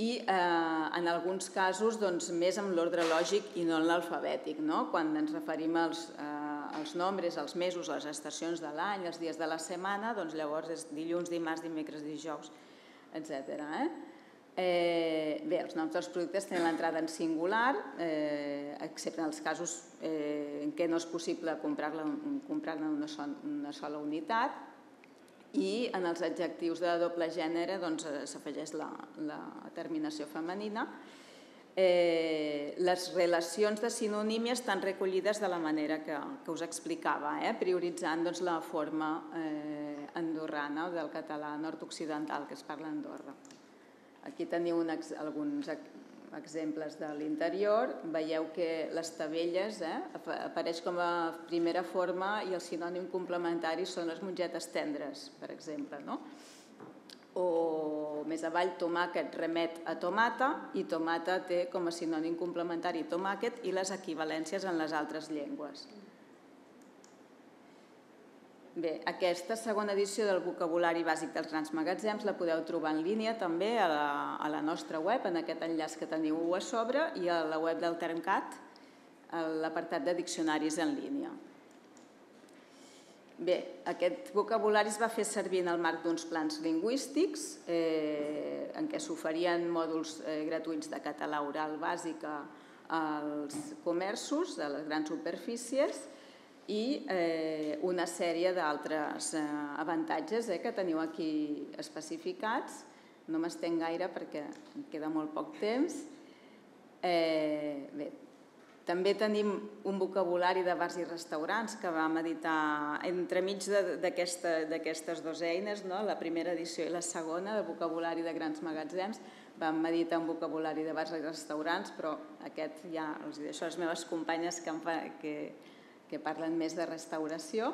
i en alguns casos més amb l'ordre lògic i no en l'alfabètic. Quan ens referim als nombres, als mesos, les estacions de l'any, els dies de la setmana, llavors és dilluns, dimarts, dimecres, dijous, etcètera. Bé, els noms dels productes tenen l'entrada en singular, excepte en els casos en què no és possible comprar-ne una sola unitat, i en els adjectius de doble gènere s'afegeix la terminació femenina. Les relacions de sinonímia estan recollides de la manera que us explicava, prioritzant la forma andorrana o del català nord-occidental que es parla a Andorra. Aquí teniu alguns exemples de l'interior. Veieu que les tabelles apareix com a primera forma i el sinònim complementari són les mongetes tendres, per exemple. O més avall, tomàquet remet a tomata i tomata té com a sinònim complementari tomàquet i les equivalències en les altres llengües. Bé, aquesta segona edició del vocabulari bàsic dels grans magatzems la podeu trobar en línia també a la nostra web, en aquest enllaç que teniu a sobre, i a la web del TERMCAT, a l'apartat de diccionaris en línia. Bé, aquest vocabulari es va fer servir en el marc d'uns plans lingüístics en què s'oferien mòduls gratuïts de català oral bàsic als comerços, a les grans superfícies, i una sèrie d'altres avantatges que teniu aquí especificats. No m'estenc gaire perquè em queda molt poc temps. Bé, també tenim un vocabulari de bars i restaurants que vam editar entremig d'aquestes dues eines, la primera edició i la segona, de vocabulari de grans magatzems. Vam editar un vocabulari de bars i restaurants, però aquest ja els hi deixo a les meves companyes que parlen més de restauració,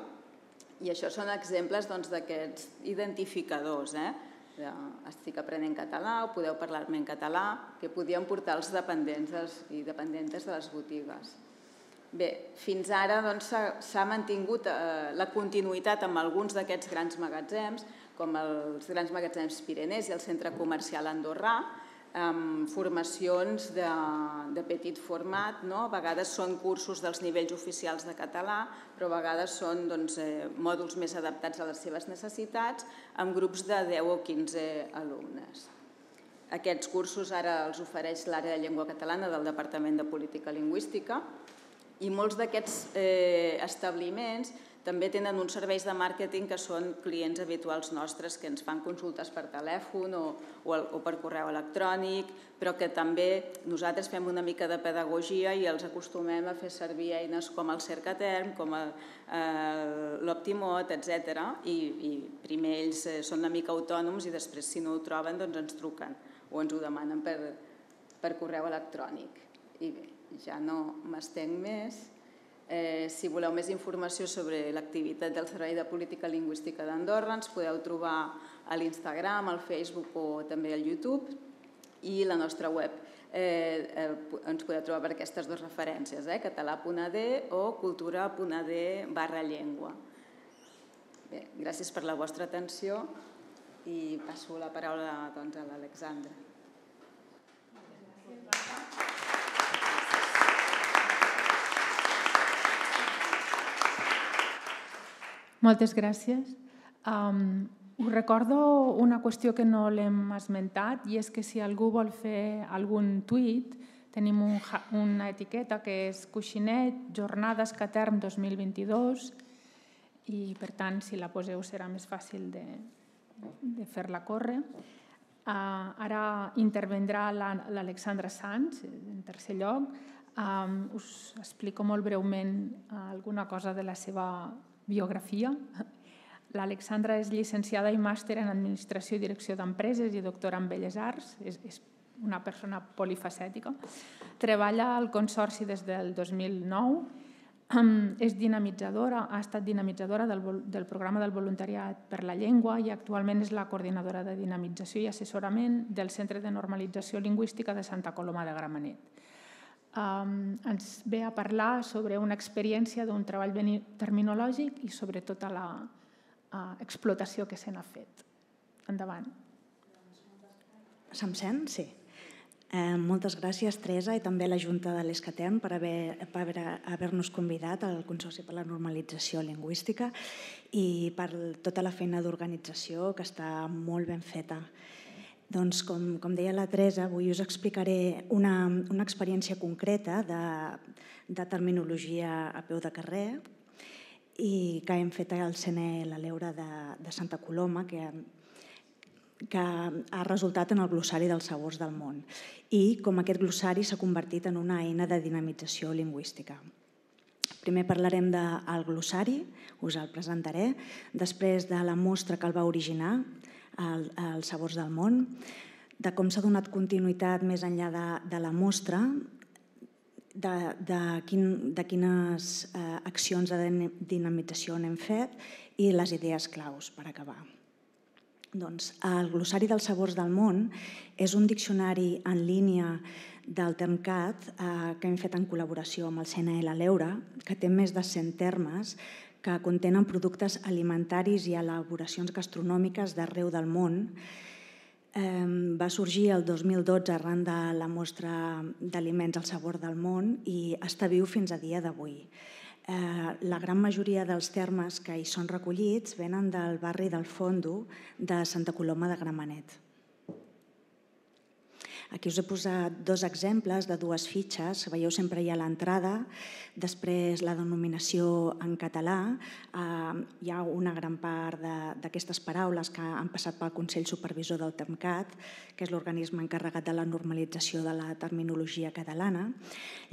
i això són exemples d'aquests identificadors. Estic aprenent català, o podeu parlar-me en català, que podien portar els dependents i dependentes de les botigues. Bé, fins ara s'ha mantingut la continuïtat amb alguns d'aquests grans magatzems, com els grans magatzems Pirenés i el centre comercial andorrà, amb formacions de petit format. A vegades són cursos dels nivells oficials de català, però a vegades són mòduls més adaptats a les seves necessitats, amb grups de 10 o 15 alumnes. Aquests cursos ara els ofereix l'Àrea de Llengua Catalana del Departament de Política Lingüística, i molts d'aquests establiments també tenen uns serveis de màrqueting que són clients habituals nostres, que ens fan consultes per telèfon o per correu electrònic, però que també nosaltres fem una mica de pedagogia i els acostumem a fer servir eines com el SCATERM, com l'Optimot, etc. I primer ells són una mica autònoms i després, si no ho troben, ens truquen o ens ho demanen per correu electrònic. I bé, ja no m'estenc més. Si voleu més informació sobre l'activitat del Servei de Política Lingüística d'Andorra, ens podeu trobar a l'Instagram, al Facebook o també al YouTube, i la nostra web ens podeu trobar per aquestes dues referències, català.ad o cultura.ad/llengua. Gràcies per la vostra atenció i passo la paraula a l'Alexandra. Moltes gràcies. Us recordo una qüestió que no l'hem esmentat, i és que si algú vol fer algun tuit, tenim una etiqueta que és Coixinet, Jornades SCATERM 2022, i per tant, si la poseu serà més fàcil de fer-la córrer. Ara intervindrà l'Alexandra Sans, en tercer lloc. Us explico molt breument alguna cosa de la seva biografia. L'Alexandra és llicenciada i màster en Administració i Direcció d'Empreses i doctora en Belles Arts. És una persona polifacètica. Treballa al Consorci des del 2009. És dinamitzadora, ha estat dinamitzadora del programa del voluntariat per la llengua i actualment és la coordinadora de dinamització i assessorament del Centre de Normalització Lingüística de Santa Coloma de Gramenet. Ens ve a parlar sobre una experiència d'un treball terminològic i sobre tota l'explotació que se n'ha fet. Endavant. Se'm sent? Sí. Moltes gràcies, Teresa, i també a la Junta de l'SCATERM per haver-nos convidat al Consorci per a la Normalització Lingüística i per tota la feina d'organització, que està molt ben feta. Doncs, com deia la Teresa, avui us explicaré una experiència concreta de terminologia a peu de carrer i que hem fet al CNE a l'Eure de Santa Coloma, que ha resultat en el Glossari dels Sabors del Món, i com aquest glossari s'ha convertit en una eina de dinamització lingüística. Primer parlarem del glossari, us el presentaré, després de la mostra que el va originar, als sabors del món, de com s'ha donat continuïtat més enllà de la mostra, de quines accions de dinamització n'hem fet i les idees claus per acabar. Doncs el Glossari dels Sabors del Món és un diccionari en línia del TERMCAT que hem fet en col·laboració amb el CNE a l'Eure, que té més de 100 termes que contenen productes alimentaris i elaboracions gastronòmiques d'arreu del món. Va sorgir el 2012 arran de la mostra d'aliments al sabor del món i està viu fins a dia d'avui. La gran majoria dels termes que hi són recollits venen del barri del Fondo de Santa Coloma de Gramenet. Aquí us he posat dos exemples de dues fitxes, veieu sempre hi ha l'entrada, després la denominació en català, hi ha una gran part d'aquestes paraules que han passat pel Consell Supervisor del TERMCAT, que és l'organisme encarregat de la normalització de la terminologia catalana.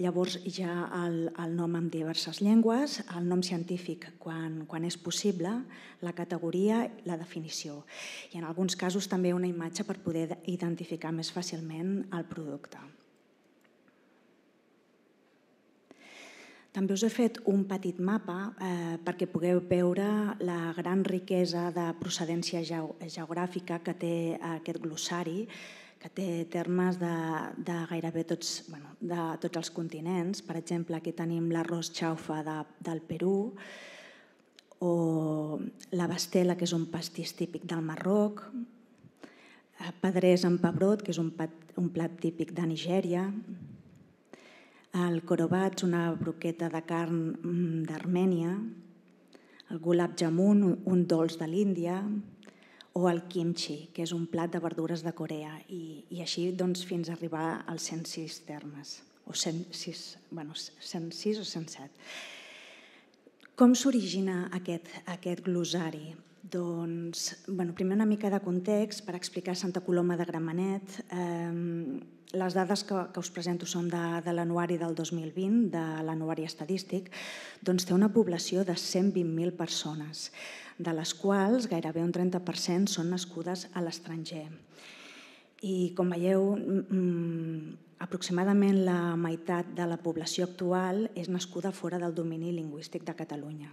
Llavors hi ha el nom en diverses llengües, el nom científic quan és possible, la categoria, la definició. I en alguns casos també una imatge per poder identificar més fàcilment el producte. També us he fet un petit mapa perquè pugueu veure la gran riquesa de procedència geogràfica que té aquest glossari, que té termes de gairebé tots els continents. Per exemple, aquí tenim l'arròs xaufa del Perú, o la bastela, que és un pastís típic del Marroc, pedrés amb pebrot, que és un plat típic de Nigèria, el korobats, una broqueta de carn d'Armènia, el gulab jamun, un dolç de l'Índia, o el kimchi, que és un plat de verdures de Corea, i així fins a arribar als 106 termes, o 106 o 107. Com s'origina aquest glossari? Doncs, primer una mica de context per explicar Santa Coloma de Gramenet. Les dades que us presento són de l'anuari del 2020, de l'anuari estadístic. Doncs té una població de 120.000 persones, de les quals gairebé un 30% són nascudes a l'estranger. I com veieu, aproximadament la meitat de la població actual és nascuda fora del domini lingüístic de Catalunya.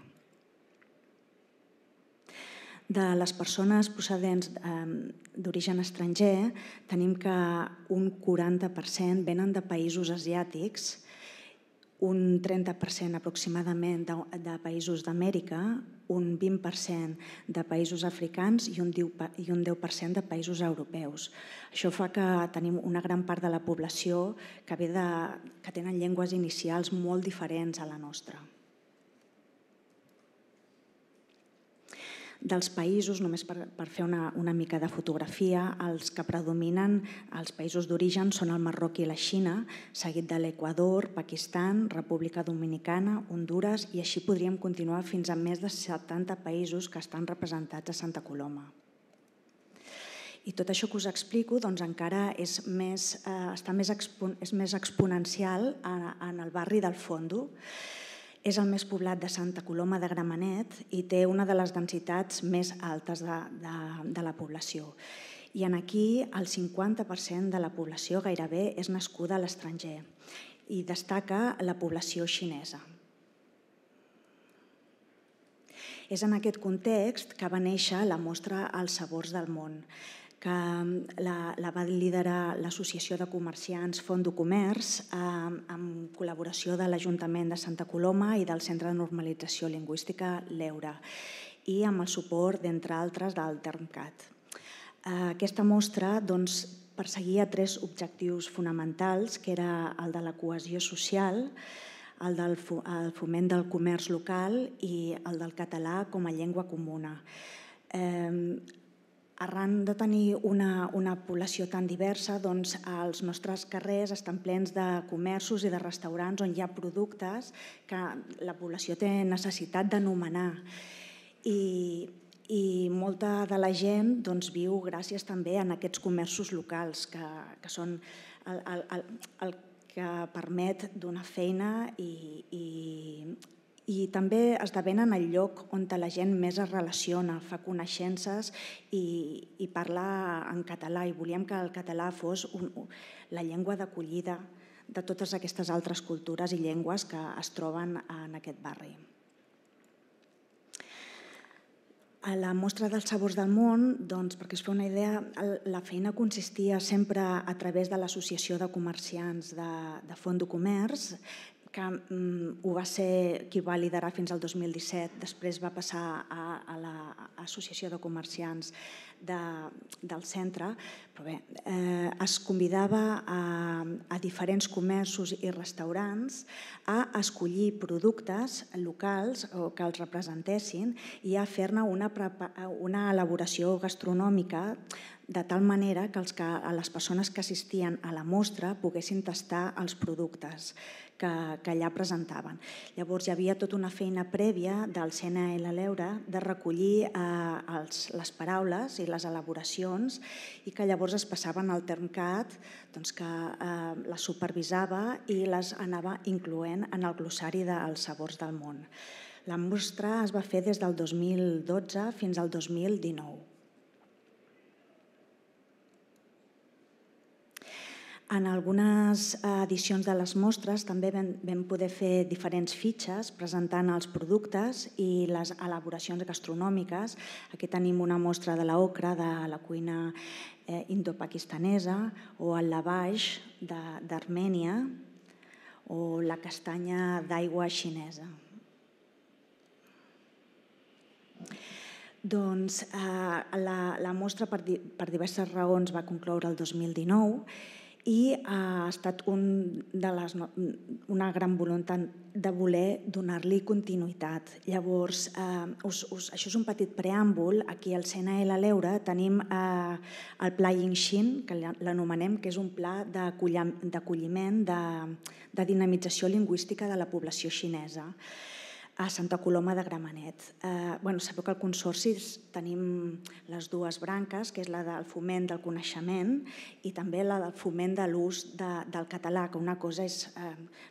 De les persones procedents d'origen estranger, tenim que un 40% venen de països asiàtics, un 30% aproximadament de països d'Amèrica, un 20% de països africans i un 10% de països europeus. Això fa que tenim una gran part de la població que tenen llengües inicials molt diferents a la nostra. Dels països, només per fer una mica de fotografia, els que predominen als països d'origen són el Marroc i la Xina, seguit de l'Equador, Pakistan, República Dominicana, Hondures, i així podríem continuar fins a més de 70 països que estan representats a Santa Coloma. I tot això que us explico encara és més exponencial en el barri del Fondo. És el més poblat de Santa Coloma de Gramenet i té una de les densitats més altes de la població. I aquí el 50% de la població gairebé és nascuda a l'estranger i destaca la població xinesa. És en aquest context que va néixer la mostra als sabors del món, que la va liderar l'Associació de Comerciants Fondo Comerç en col·laboració de l'Ajuntament de Santa Coloma i del Centre de Normalització Lingüística l'EURA i amb el suport, d'entre altres, del TERMCAT. Aquesta mostra perseguia tres objectius fonamentals, que era el de la cohesió social, el del foment del comerç local i el del català com a llengua comuna. Arran de tenir una població tan diversa, els nostres carrers estan plens de comerços i de restaurants on hi ha productes que la població té necessitat d'anomenar. I molta de la gent viu gràcies també a aquests comerços locals, que són el que permet donar feina i també esdevenen el lloc on la gent més es relaciona, fa coneixences i parla en català. I volíem que el català fos la llengua d'acollida de totes aquestes altres cultures i llengües que es troben en aquest barri. A la mostra dels sabors del món, perquè us feu una idea, la feina consistia sempre a través de l'Associació de Comerciants de Fondo Comerç, que ho va ser qui va liderar fins al 2017, després va passar a l'Associació de Comerciants del centre, però bé, es convidava a diferents comerços i restaurants a escollir productes locals o que els representessin i a fer-ne una elaboració gastronòmica de tal manera que les persones que assistien a la mostra poguessin tastar els productes que allà presentaven. Llavors hi havia tota una feina prèvia del CNL L'Eure de recollir les paraules i les elaboracions i que llavors es passaven al TERMCAT, que les supervisava i les anava incloent en el glossari dels sabors del món. La mostra es va fer des del 2012 fins al 2019. En algunes edicions de les mostres també vam poder fer diferents fitxes presentant els productes i les elaboracions gastronòmiques. Aquí tenim una mostra de l'ocra de la cuina indopakistanesa o el lavash d'Armènia o la castanya d'aigua xinesa. Doncs la mostra per diverses raons va concloure el 2019 i ha estat una gran voluntat de voler donar-li continuïtat. Llavors, això és un petit preàmbul. Aquí al CNL L'Eure tenim el Pla Yingxin, que l'anomenem, que és un pla d'acolliment, de dinamització lingüística de la població xinesa a Santa Coloma de Gramenet. Sabeu que al Consorci tenim les dues branques, que és la del foment del coneixement i també la del foment de l'ús del català, que una cosa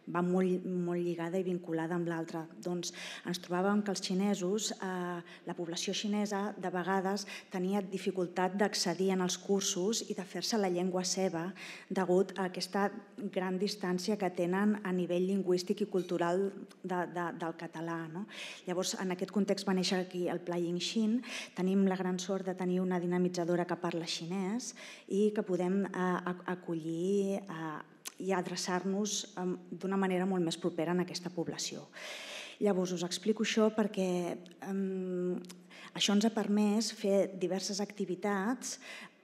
va molt lligada i vinculada amb l'altra. Doncs ens trobàvem que els xinesos, la població xinesa, de vegades tenia dificultat d'accedir als cursos i de fer-se la llengua seva degut a aquesta gran distància que tenen a nivell lingüístic i cultural del català. Llavors, en aquest context va néixer aquí el Pla Yingxin. Tenim la gran sort de tenir una dinamitzadora que parla xinès i que podem acollir i adreçar-nos d'una manera molt més propera a aquesta població. Llavors, us explico això perquè això ens ha permès fer diverses activitats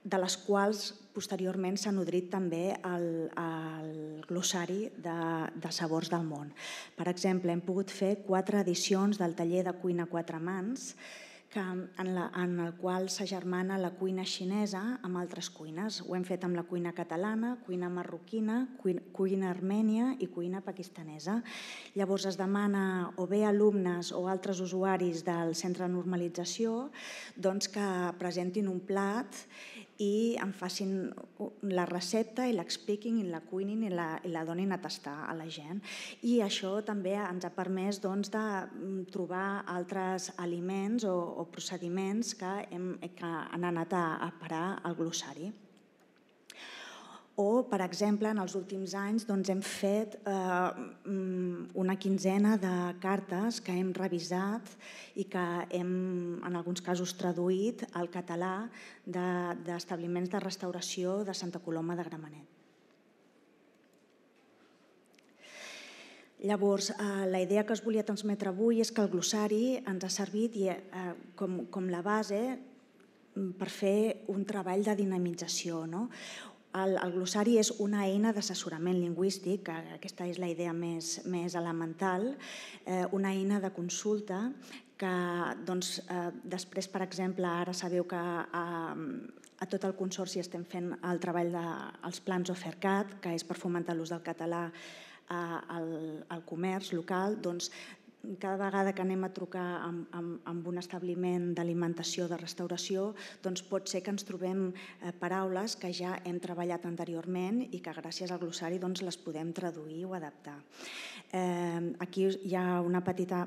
de les quals posteriorment s'ha nodrit també el glossari de sabors del món. Per exemple, hem pogut fer 4 edicions del taller de cuina a 4 mans en el qual s'agermana la cuina xinesa amb altres cuines. Ho hem fet amb la cuina catalana, cuina marroquina, cuina armènia i cuina pakistanesa. Llavors es demana o bé alumnes o altres usuaris del Centre de Normalització que presentin un plat i en facin la recepta i l'expliquin i la cuinin i la donin a tastar a la gent. I això també ens ha permès de trobar altres aliments o procediments que han anat a parar al glossari. O, per exemple, en els últims anys hem fet una quinzena de cartes que hem revisat i que hem, en alguns casos, traduït al català d'establiments de restauració de Santa Coloma de Gramenet. Llavors, la idea que us volia transmetre avui és que el glossari ens ha servit com la base per fer un treball de dinamització. El glossari és una eina d'assessorament lingüístic, aquesta és la idea més elemental, una eina de consulta que després, per exemple, ara sabeu que a tot el Consorci estem fent el treball dels plans OferCat, que és per fomentar l'ús del català al comerç local. Cada vegada que anem a trucar amb un establiment d'alimentació, de restauració, pot ser que ens trobem paraules que ja hem treballat anteriorment i que gràcies al glossari les podem traduir o adaptar. Aquí hi ha una petita...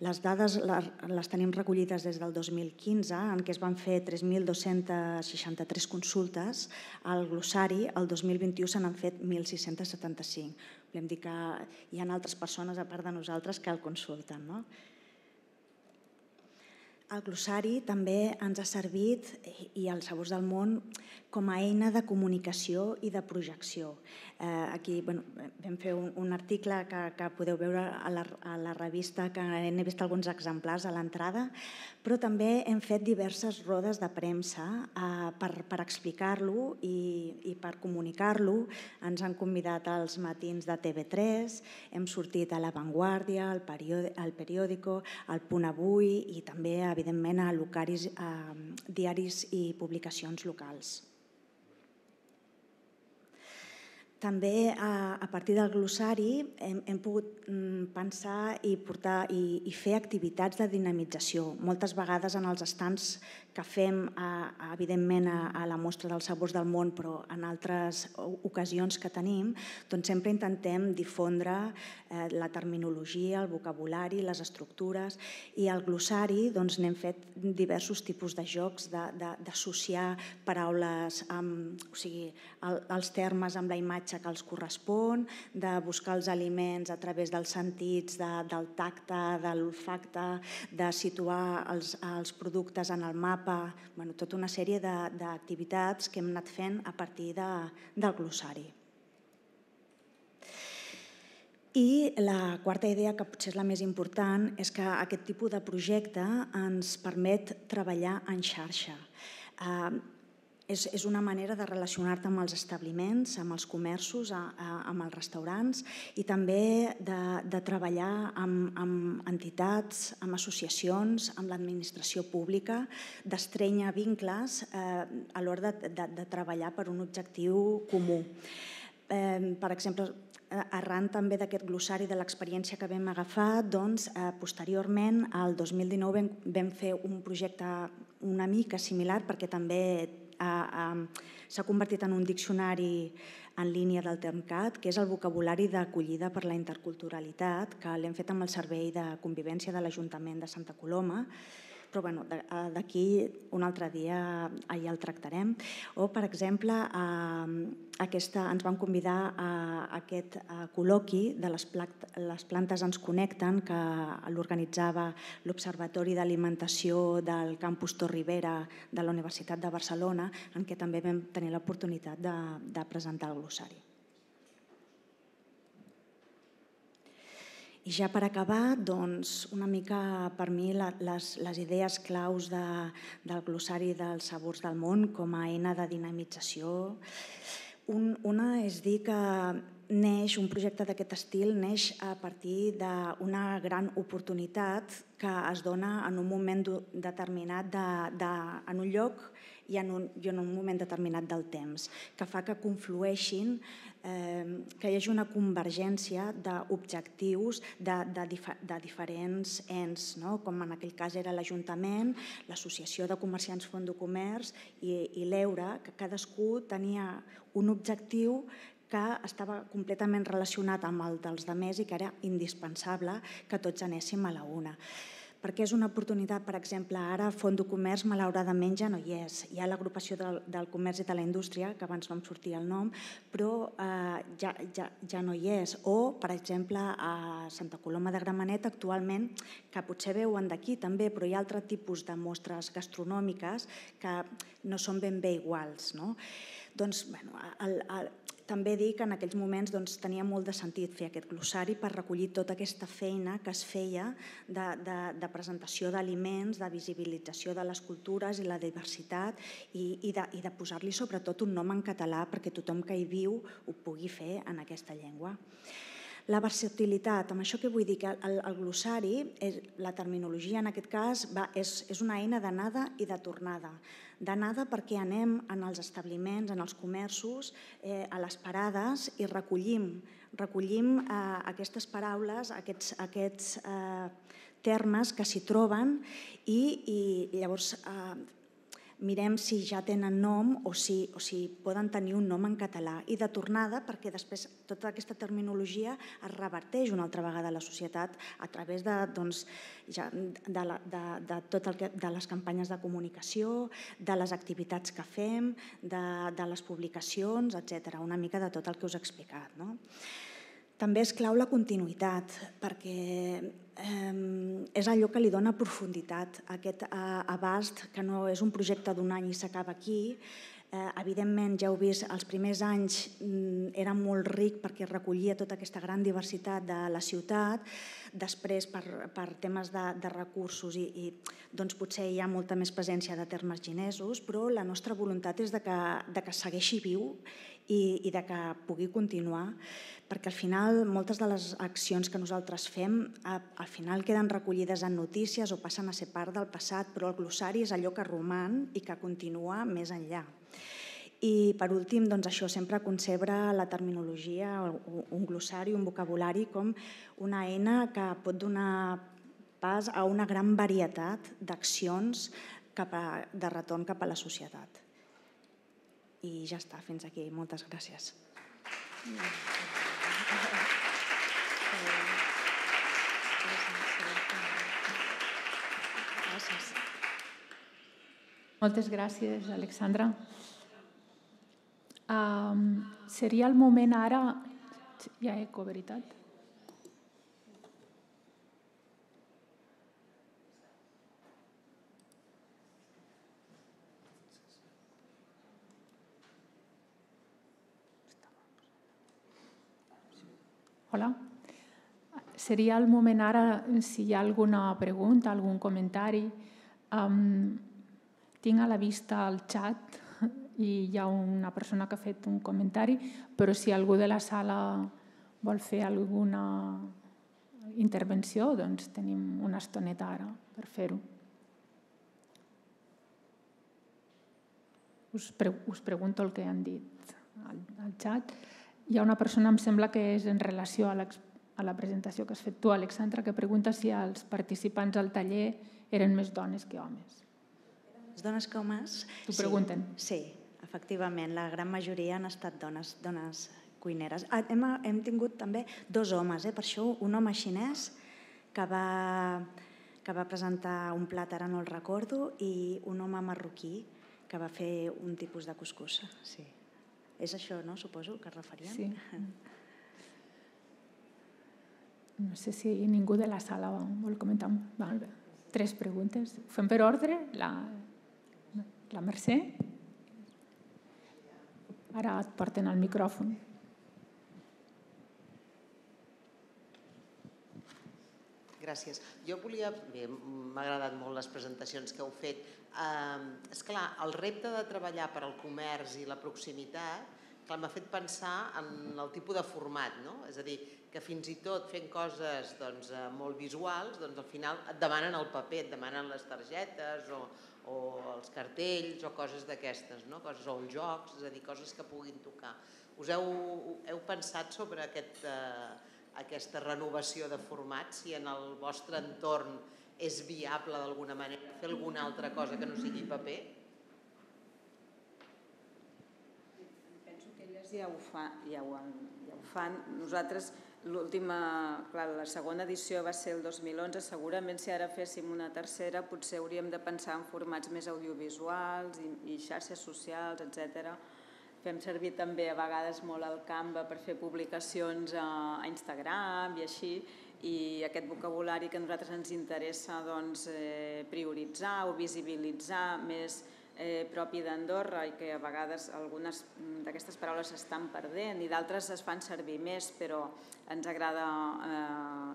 Les dades les tenim recollides des del 2015, en què es van fer 3.263 consultes. Al glossari, el 2021, se n'han fet 1.675. Volem dir que hi ha altres persones, a part de nosaltres, que el consulten. El glossari també ens ha servit, i els sabors del món, com a eina de comunicació i de projecció. Aquí vam fer un article que podeu veure a la revista, que n'he vist alguns exemplars a l'entrada, però també hem fet diverses rodes de premsa per explicar-lo i per comunicar-lo. Ens han convidat als matins de TV3, hem sortit a La Vanguardia, al Periódico, al Punt Avui i també a evidentment a locals, diaris i publicacions locals. També a partir del glossari hem pogut pensar i fer activitats de dinamització. Moltes vegades en els estants que fem, evidentment, a la mostra dels sabors del món, però en altres ocasions que tenim, doncs sempre intentem difondre la terminologia, el vocabulari, les estructures, i al glossari doncs n'hem fet diversos tipus de jocs d'associar paraules, o sigui, els termes amb la imatge que els correspon, de buscar els aliments a través dels sentits, del tacte, de l'olfacte, de situar els productes en el mapa, tota una sèrie d'activitats que hem anat fent a partir del glossari. I la quarta idea, que potser és la més important, és que aquest tipus de projecte ens permet treballar en xarxa. És una manera de relacionar-te amb els establiments, amb els comerços, amb els restaurants i també de treballar amb entitats, amb associacions, amb l'administració pública, d'estrènyer vincles a l'hora de treballar per un objectiu comú. Per exemple, arran també d'aquest glossari de l'experiència que vam agafar, doncs posteriorment, el 2019, vam fer un projecte una mica similar perquè també s'ha convertit en un diccionari en línia del TERMCAT, que és el vocabulari d'acollida per la interculturalitat, que l'hem fet amb el Servei de Convivència de l'Ajuntament de Santa Coloma, però d'aquí un altre dia ja el tractarem. O, per exemple, ens van convidar a aquest col·loqui de Les plantes ens connecten, que l'organitzava l'Observatori d'Alimentació del Campus Tor Ribera de la Universitat de Barcelona, en què també vam tenir l'oportunitat de presentar el glossari. I ja per acabar, doncs, una mica per mi les idees claus del glossari dels sabors del món com a eina de dinamització. Una és dir que un projecte d'aquest estil neix a partir d'una gran oportunitat que es dona en un moment determinat, en un lloc i en un moment determinat del temps, que fa que conflueixin, que hi hagi una convergència d'objectius de diferents ens, com en aquell cas era l'Ajuntament, l'Associació de Comerciants Fondo Comerç i l'Eure, que cadascú tenia un objectiu que estava completament relacionat amb el dels altres i que era indispensable que tots anéssim a la una. Perquè és una oportunitat, per exemple, ara Fondo Comerç malauradament ja no hi és. Hi ha l'Agrupació del Comerç i de la Indústria, que abans no em sortia el nom, però ja no hi és. O, per exemple, a Santa Coloma de Gramenet actualment, que potser veuen d'aquí també, però hi ha altre tipus de mostres gastronòmiques que no són ben bé iguals. Doncs, també dir que en aquells moments tenia molt de sentit fer aquest glossari per recollir tota aquesta feina que es feia de presentació d'aliments, de visibilització de les cultures i la diversitat i de posar-li sobretot un nom en català perquè tothom que hi viu ho pugui fer en aquesta llengua. La versatilitat, amb això que vull dir? Que el glossari, la terminologia en aquest cas, és una eina d'anada i de tornada. D'anada perquè anem als establiments, als comerços, a les parades i recollim aquestes paraules, aquests termes que s'hi troben i llavors mirem si ja tenen nom o si poden tenir un nom en català. I de tornada, perquè després tota aquesta terminologia es reverteix una altra vegada a la societat a través de les campanyes de comunicació, de les activitats que fem, de les publicacions, etc. Una mica de tot el que us he explicat. També és clau la continuïtat, perquè és allò que li dona profunditat, aquest abast, que no és un projecte d'un any i s'acaba aquí. Evidentment, ja heu vist, els primers anys era molt ric perquè recollia tota aquesta gran diversitat de la ciutat. Després, per temes de recursos, potser hi ha molta més presència de termes xinesos, però la nostra voluntat és que segueixi viu i que pugui continuar, perquè al final moltes de les accions que nosaltres fem al final queden recollides en notícies o passen a ser part del passat, però el glossari és allò que roman i que continua més enllà. I per últim, això, sempre concebre la terminologia, un glossari, un vocabulari, com una eina que pot donar pas a una gran varietat d'accions de retorn cap a la societat. I ja està, fins aquí. Moltes gràcies. Moltes gràcies, Alexandra. Seria el moment ara... Hi ha eco, veritat? Hola. Seria el moment ara, si hi ha alguna pregunta, algun comentari. Tinc a la vista el xat i hi ha una persona que ha fet un comentari, però si algú de la sala vol fer alguna intervenció, doncs tenim una estoneta ara per fer-ho. Us pregunto el que han dit al xat. Hi ha una persona, em sembla que és en relació a la presentació que has fet tu, Alexandra, que pregunta si els participants al taller eren més dones que homes. Les dones que homes... T'ho pregunten. Sí, efectivament, la gran majoria han estat dones cuineres. Hem tingut també 2 homes, per això un home xinès que va presentar un plat, ara no el recordo, i un home marroquí que va fer un tipus de cuscús, sí. És això, no? Suposo que es referien. Sí. No sé si ningú de la sala vol comentar. 3 preguntes. Ho fem per ordre? La Mercè? Ara et porten el micròfon. Gràcies. Jo volia... Bé, m'ha agradat molt les presentacions que heu fet. Esclar, el repte de treballar per al comerç i la proximitat m'ha fet pensar en el tipus de format, no? És a dir, que fins i tot fent coses molt visuals, al final et demanen el paper, et demanen les targetes o els cartells o coses d'aquestes, no? Coses o els jocs, és a dir, coses que puguin tocar. Us heu pensat sobre aquesta renovació de format, si en el vostre entorn és viable d'alguna manera fer alguna altra cosa que no sigui paper? Penso que elles ja ho fan. Nosaltres, la segona edició va ser el 2011, segurament si ara féssim una tercera potser hauríem de pensar en formats més audiovisuals i xarxes socials, etcètera. Fem servir també a vegades molt el Canva per fer publicacions a Instagram i així, i aquest vocabulari que a nosaltres ens interessa prioritzar o visibilitzar més propi d'Andorra i que a vegades algunes d'aquestes paraules s'estan perdent i d'altres es fan servir més, però ens agrada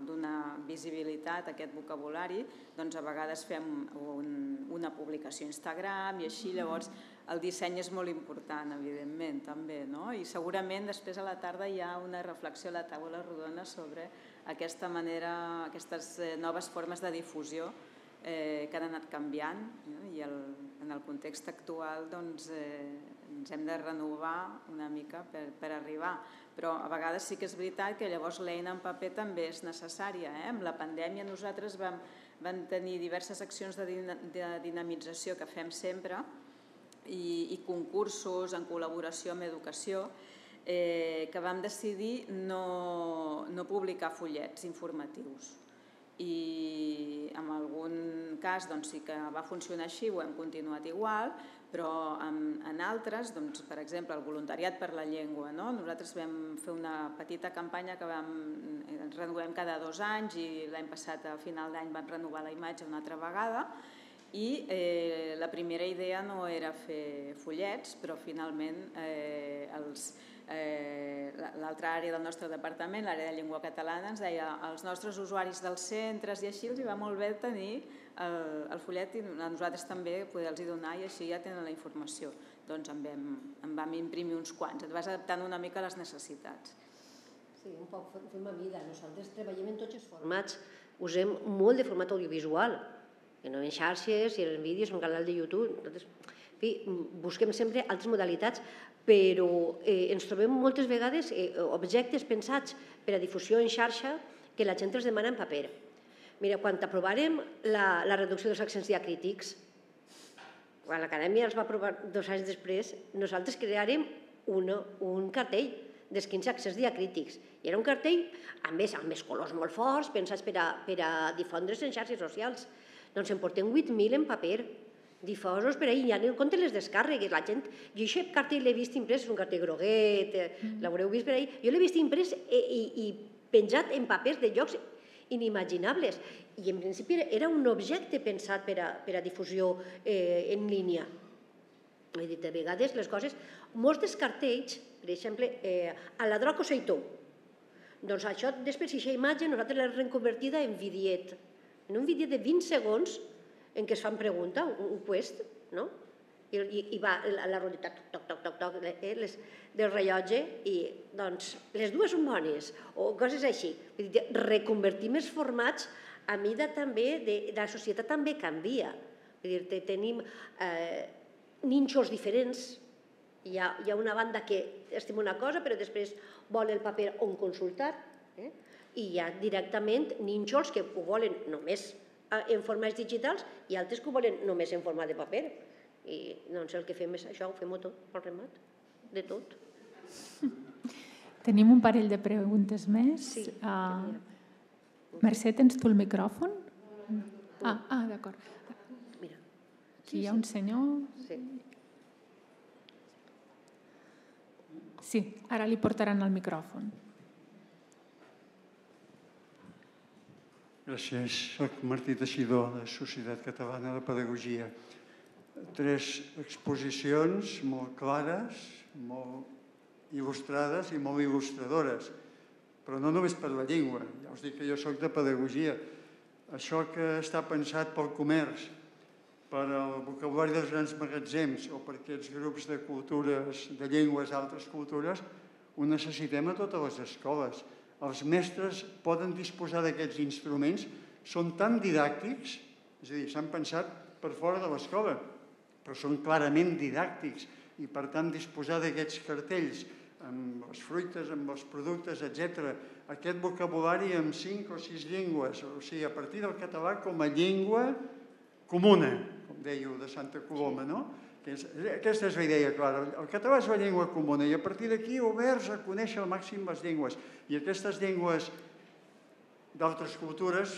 donar visibilitat a aquest vocabulari, doncs a vegades fem una publicació a Instagram i així llavors el disseny és molt important, evidentment, també, no? I segurament després a la tarda hi ha una reflexió a la taula rodona sobre aquesta manera, aquestes noves formes de difusió que han anat canviant, i en el context actual ens hem de renovar una mica per arribar. Però a vegades sí que és veritat que llavors l'eina en paper també és necessària. Amb la pandèmia nosaltres vam tenir diverses accions de dinamització que fem sempre, i concursos en col·laboració amb educació, que vam decidir no publicar fullets informatius. i en algun cas sí que va funcionar així, ho hem continuat igual, però en altres, per exemple, el voluntariat per la llengua. Nosaltres vam fer una petita campanya que ens renovem cada 2 anys i l'any passat, a final d'any, vam renovar la imatge una altra vegada i la primera idea no era fer fullets, però finalment l'altra àrea del nostre departament, l'àrea de llengua catalana, ens deia els nostres usuaris dels centres i així els va molt bé tenir el fullet i a nosaltres també poder-los donar i així ja tenen la informació. Doncs en vam imprimir uns quants, et vas adaptant una mica a les necessitats. Sí, un poc fem a mida. Nosaltres treballem en tots els formats, usem molt de format audiovisual, en xarxes, en vídeos, en un canal de YouTube. Busquem sempre altres modalitats, però ens trobem moltes vegades objectes pensats per a difusió en xarxa que la gent ens demana en paper. Mira, quan aprovarem la reducció dels accents diacrítics, quan l'Acadèmia els va aprovar 2 anys després, nosaltres crearem un cartell dels 15 accents diacrítics. I era un cartell amb els colors molt forts, pensats per a difondre's en xarxes socials. Doncs en portem 8.000 en paper, difosos per ahir, ja no compten les descàrregues. La gent... Jo aquest cartell l'he vist imprès, és un cartell groguet, l'haureu vist per ahir. Jo l'he vist imprès i penjat en papers de llocs inimaginables. I en principi era un objecte pensat per a difusió en línia. He dit, a vegades les coses... Molts dels cartells, per exemple, a la droga o seitó. Doncs això, després, aquesta imatge, nosaltres l'hem reconvertida en vinyet. En un vídeo de 20 segons en què es fan pregunta, un quest, no? I va la rondeta, toc, toc, toc, toc, del rellotge, i doncs les dues són bones, o coses així. Reconvertim els formats a mida també, la societat també canvia. Tenim nínxols diferents, hi ha una banda que estima una cosa, però després vol el paper on consultar, i hi ha directament nínxols que ho volen només en formats digitals i altres que ho volen només en format de paper. I doncs el que fem és això, ho fem tot, pel remat, de tot. Tenim un parell de preguntes més. Mercè, tens tu el micròfon? Ah, d'acord. Aquí hi ha un senyor... Sí, ara li portaran el micròfon. Gràcies. Soc Martí Teixidor, de Societat Catalana de Pedagogia. 3 exposicions molt clares, molt il·lustrades i molt il·lustradores, però no només per la llengua. Ja us dic que jo soc de pedagogia. Això que està pensat pel comerç, per al vocabulari dels grans magatzems o per aquests grups de cultures, de llengües d'altres cultures, ho necessitem a totes les escoles. Els mestres poden disposar d'aquests instruments, són tan didàctics, és a dir, s'han pensat per fora de l'escola, però són clarament didàctics i, per tant, disposar d'aquests cartells amb les fruites, amb els productes, etc. Aquest vocabulari amb 5 o 6 llengües, o sigui, a partir del català com a llengua comuna, com dèieu, de Santa Coloma, no? Aquesta és la idea clara. El català és la llengua comuna i a partir d'aquí oberts a conèixer al màxim les llengües. I aquestes llengües d'altres cultures,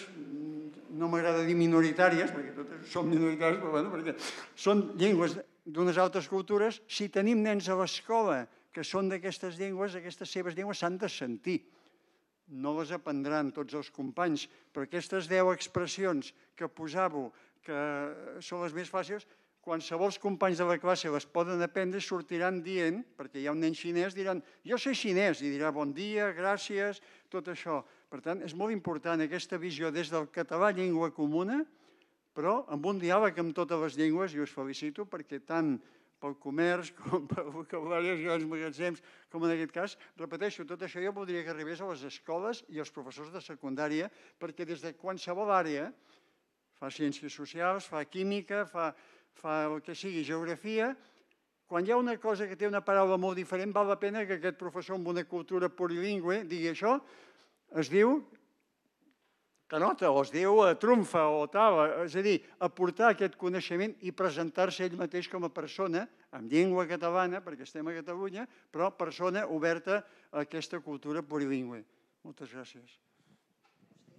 no m'agrada dir minoritàries, perquè totes som minoritàries, però bé, són llengües d'unes altres cultures. Si tenim nens a l'escola que són d'aquestes llengües, aquestes seves llengües s'han de sentir. No les aprendran tots els companys, però aquestes 10 expressions que posava, que són les més fàcils, qualsevols companys de la classe les poden aprendre i sortiran dient, perquè hi ha un nen xinès, diran, jo sé xinès, i dirà bon dia, gràcies, tot això. Per tant, és molt important aquesta visió des del català llengua comuna, però amb un diàleg amb totes les llengües, i us felicito, perquè tant pel comerç com pel vocabulari dels grans magatzems, com en aquest cas, repeteixo, tot això jo voldria que arribés a les escoles i als professors de secundària, perquè des de qualsevol àrea, fa ciències socials, fa química, fa el que sigui geografia, quan hi ha una cosa que té una paraula molt diferent, val la pena que aquest professor amb una cultura plurilingüe digui això, es diu canota, o es diu trumfa, o tal, és a dir, aportar aquest coneixement i presentar-se ell mateix com a persona, amb llengua catalana, perquè estem a Catalunya, però persona oberta a aquesta cultura plurilingüe. Moltes gràcies.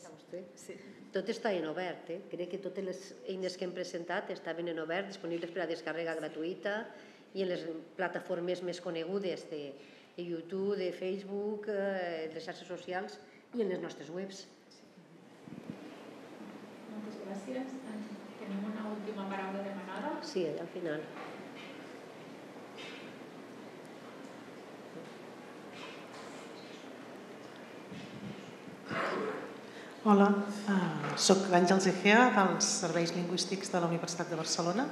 A vostè. Sí. tot està en obert, crec que totes les eines que hem presentat estaven en obert, disponibles per a descàrrega gratuïta i en les plataformes més conegudes de YouTube, de Facebook, de xarxes socials i en les nostres webs. Moltes gràcies. Tenim una última paraula demanada. Sí, al final. Hola, soc Àngels Egea, dels Serveis Lingüístics de la Universitat de Barcelona.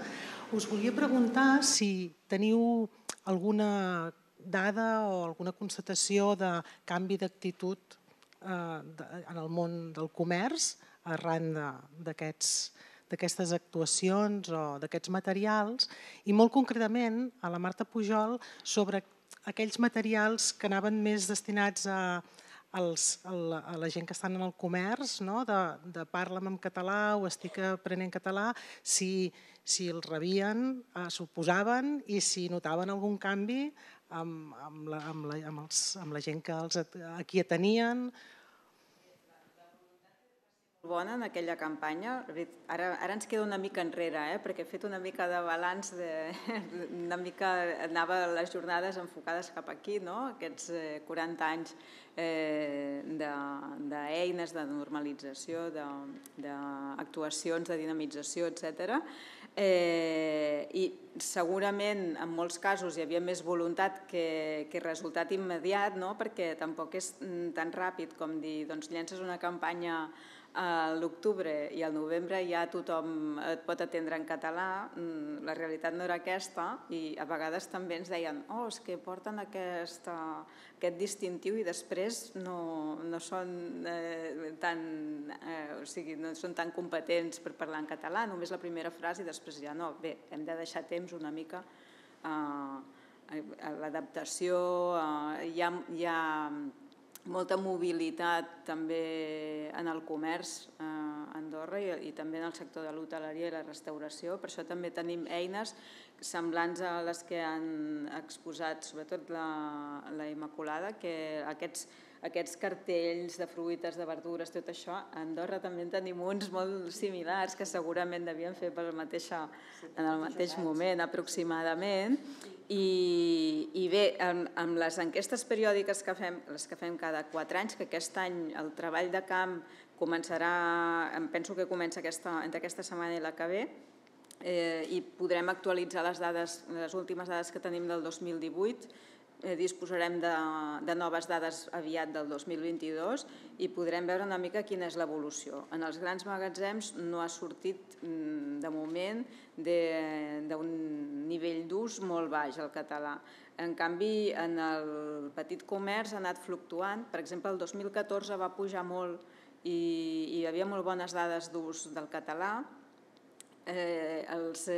Us volia preguntar si teniu alguna dada o alguna constatació de canvi d'actitud en el món del comerç arran d'aquestes actuacions o d'aquests materials i molt concretament a la Marta Pujol sobre aquells materials que anaven més destinats a la gent que estan en el comerç, de parlem en català o estic aprenent català, si el rebien, s'ho posaven i si notaven algun canvi amb la gent que aquí atenien. Bona en aquella campanya. Ara ens queda una mica enrere, perquè he fet una mica de balanç, una mica anava les jornades enfocades cap aquí, aquests 40 anys d'eines, de normalització, d'actuacions, de dinamització, etc. I segurament en molts casos hi havia més voluntat que resultat immediat, perquè tampoc és tan ràpid com dir llences una campanya a l'octubre i al novembre ja tothom et pot atendre en català. La realitat no era aquesta i a vegades també ens deien és que porten aquest distintiu i després no són tan competents per parlar en català, només la primera frase i després ja no. Bé, hem de deixar temps una mica a l'adaptació, hi ha molta mobilitat també en el comerç a Andorra i també en el sector de l'hoteleria i la restauració. Per això també tenim eines semblants a les que han exposat sobretot la Immaculada, que aquests cartells de fruites, de verdures, tot això, a Andorra també en tenim uns molt similars que segurament devien fer en el mateix moment aproximadament. I bé, amb les enquestes periòdiques que fem, les que fem cada 4 anys, que aquest any el treball de camp començarà, penso que comença entre aquesta setmana i la que ve, i podrem actualitzar les últimes dades que tenim del 2018, disposarem de noves dades aviat del 2022 i podrem veure una mica quina és l'evolució. En els grans magatzems no ha sortit de moment d'un nivell d'ús molt baix el català. En canvi, en el petit comerç ha anat fluctuant. Per exemple, el 2014 va pujar molt i hi havia molt bones dades d'ús del català. Els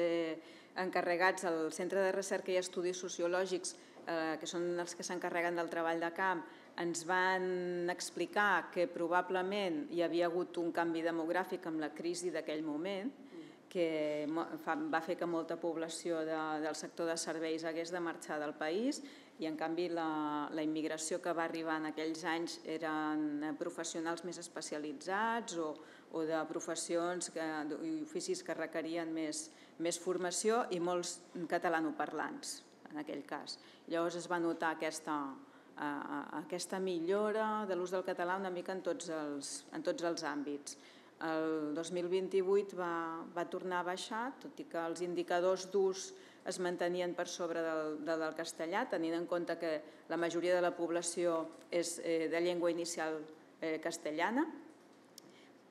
encarregats al Centre de Recerca i Estudis Sociològics, que són els que s'encarreguen del treball de camp, ens van explicar que probablement hi havia hagut un canvi demogràfic amb la crisi d'aquell moment, que va fer que molta població del sector de serveis hagués de marxar del país i, en canvi, la immigració que va arribar en aquells anys eren professionals més especialitzats o de professions i oficis que requerien més formació i molts catalanoparlants, en aquell cas. Llavors es va notar aquesta millora de l'ús del català una mica en tots els àmbits. El 2028 va tornar a baixar, tot i que els indicadors d'ús es mantenien per sobre del castellà, tenint en compte que la majoria de la població és de llengua inicial castellana,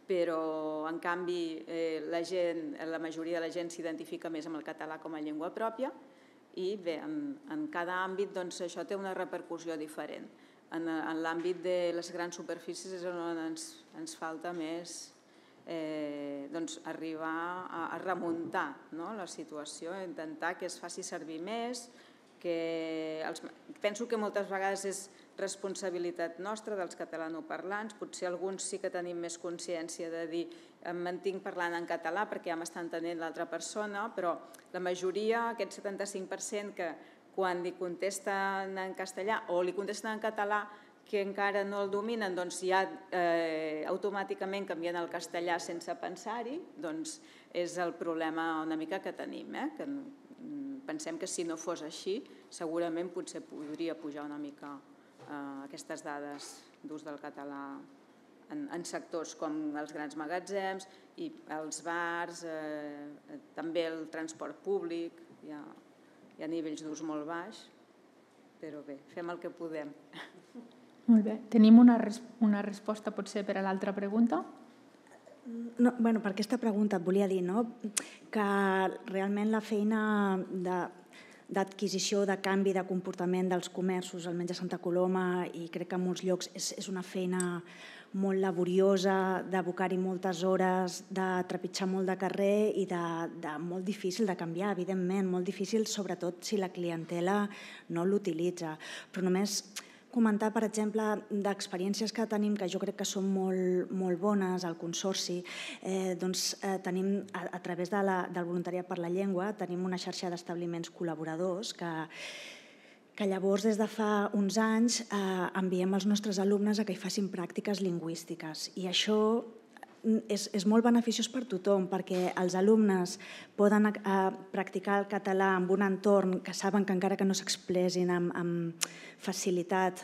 però en canvi la majoria de la gent s'identifica més amb el català com a llengua pròpia. I bé, en cada àmbit això té una repercussió diferent. En l'àmbit de les grans superfícies és on ens falta més arribar a remuntar la situació, intentar que es faci servir més. Penso que moltes vegades és responsabilitat nostra dels catalanoparlants, potser alguns sí que tenim més consciència de dir em mantinc parlant en català perquè ja m'està entenent l'altra persona, però la majoria, aquest 75% que quan li contesten en castellà o li contesten en català que encara no el dominen, doncs ja automàticament canvien el castellà sense pensar-hi, doncs és el problema una mica que tenim, que pensem que si no fos així, segurament potser podria pujar una mica aquestes dades d'ús del català en sectors com els grans magatzems i els bars, també el transport públic, hi ha nivells d'ús molt baix, però bé, fem el que podem. Molt bé. Tenim una resposta potser per a l'altra pregunta? Bé, per aquesta pregunta et volia dir que realment la feina d'adquisició, de canvi de comportament dels comerços, almenys a Santa Coloma, i crec que en molts llocs és una feina molt laboriosa, d'abocar-hi moltes hores, de trepitjar molt de carrer i de molt difícil de canviar, evidentment, molt difícil, sobretot si la clientela no l'utilitza. Però només comentar, per exemple, d'experiències que tenim, que jo crec que són molt bones al Consorci, doncs tenim, a través del voluntariat per la llengua, tenim una xarxa d'establiments col·laboradors que llavors des de fa uns anys enviem els nostres alumnes a que hi facin pràctiques lingüístiques. I això és molt beneficiós per tothom, perquè els alumnes poden practicar el català en un entorn que saben que encara que no s'expressin amb facilitat,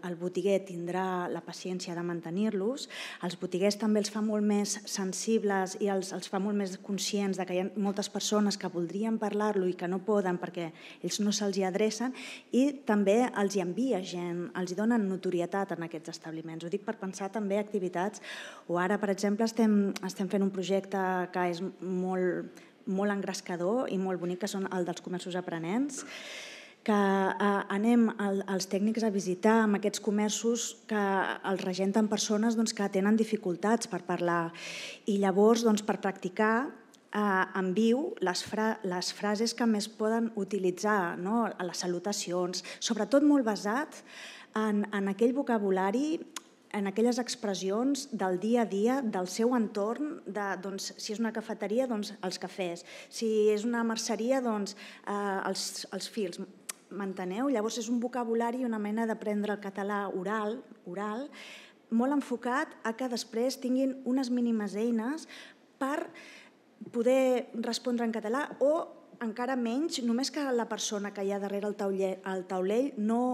el botiguer tindrà la paciència de mantenir-los. Els botiguers també els fa molt més sensibles i els fa molt més conscients que hi ha moltes persones que voldrien parlar-lo i que no poden perquè ells no se'ls hi adrecen, i també els hi envia gent, els hi donen notorietat en aquests establiments. Ho dic per pensar també activitats, o ara, per exemple, estem fent un projecte que és molt engrescador i molt bonic, que són el dels comerços aprenents, que anem els tècnics a visitar amb aquests comerços que els regenten persones que tenen dificultats per parlar. I llavors, per practicar en viu les frases que més poden utilitzar, les salutacions, sobretot molt basat en aquell vocabulari, en aquelles expressions del dia a dia, del seu entorn, si és una cafeteria, els cafès, si és una merceria, els fils, m'enteneu? Llavors és un vocabulari i una mena d'aprendre el català oral, molt enfocat a que després tinguin unes mínimes eines per poder respondre en català, o encara menys, només que la persona que hi ha darrere el taulell no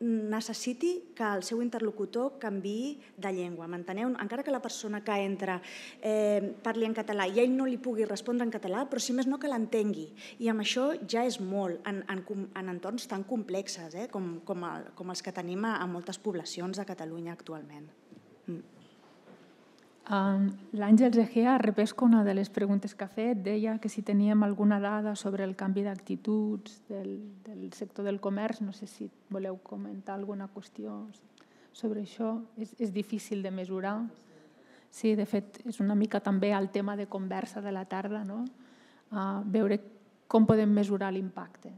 necessiti que el seu interlocutor canviï de llengua. M'enteneu? Encara que la persona que entra parli en català i ell no li pugui respondre en català, però si més no que l'entengui. I amb això ja és molt, en entorns tan complexes com els que tenim a moltes poblacions de Catalunya actualment. L'Àngels Egea, repesco una de les preguntes que ha fet, deia que si teníem alguna dada sobre el canvi d'actituds del sector del comerç, no sé si voleu comentar alguna qüestió sobre això, és difícil de mesurar. Sí, de fet, és una mica també el tema de conversa de la tarda, veure com podem mesurar l'impacte.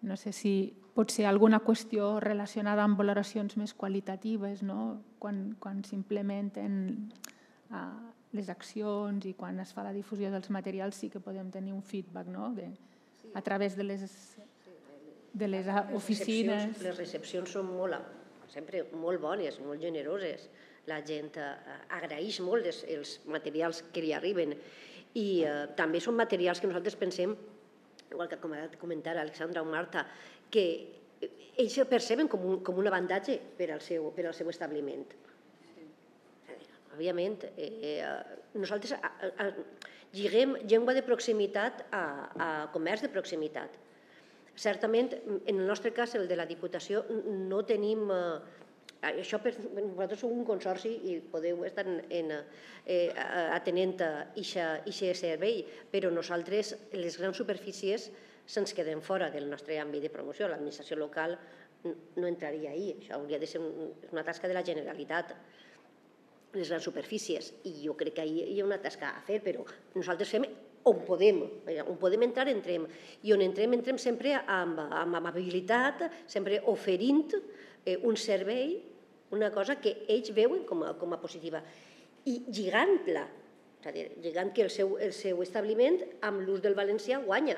No sé si pot ser alguna qüestió relacionada amb valoracions més qualitatives, quan s'implementen les accions i quan es fa la difusió dels materials sí que podem tenir un feedback a través de les oficines. Les recepcions són sempre molt bones, molt generoses. La gent agraeix molt els materials que li arriben i també són materials que nosaltres pensem, igual que com ha comentat Alexandra o Marta, que ells el perceben com un avantatge per al seu establiment. Òbviament, nosaltres lliguem llengua de proximitat a comerç de proximitat. Certament, en el nostre cas, el de la Diputació, no tenim... Això per vosaltres sou un consorci i podeu estar atenent a aquest servei, però nosaltres, les grans superfícies, se'ns queden fora del nostre àmbit de promoció. L'administració local no entraria ahí. Això hauria de ser una tasca de la Generalitat, les grans superfícies. I jo crec que hi ha una tasca a fer, però nosaltres fem on podem. On podem entrar, entrem. I on entrem sempre amb amabilitat, sempre oferint un servei, una cosa que ells veuen com a positiva. I lligant-la, és a dir, lligant que el seu establiment amb l'ús del valencià guanya.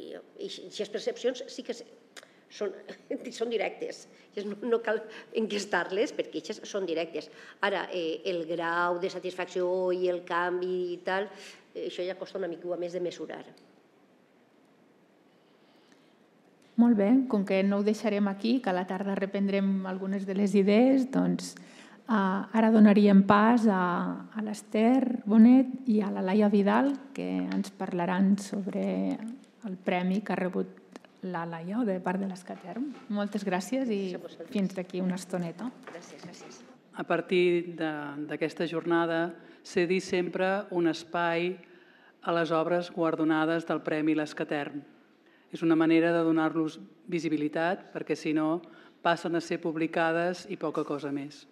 I aquestes percepcions sí que són directes, no cal enquestar-les perquè aquestes són directes. Ara, el grau de satisfacció i el canvi i tal, això ja costa una mica més de mesurar. Molt bé, com que no ho deixarem aquí, que a la tarda reprendrem algunes de les idees, doncs ara donaríem pas a l'Ester Bonet i a la Laia Vidal, que ens parlaran sobre el premi que ha rebut la Laia, de part de l'SCATERM. Moltes gràcies i fins d'aquí una estoneta. Gràcies. A partir d'aquesta jornada, cedir sempre un espai a les obres guardonades del premi l'SCATERM. És una manera de donar-los visibilitat, perquè si no passen a ser publicades i poca cosa més.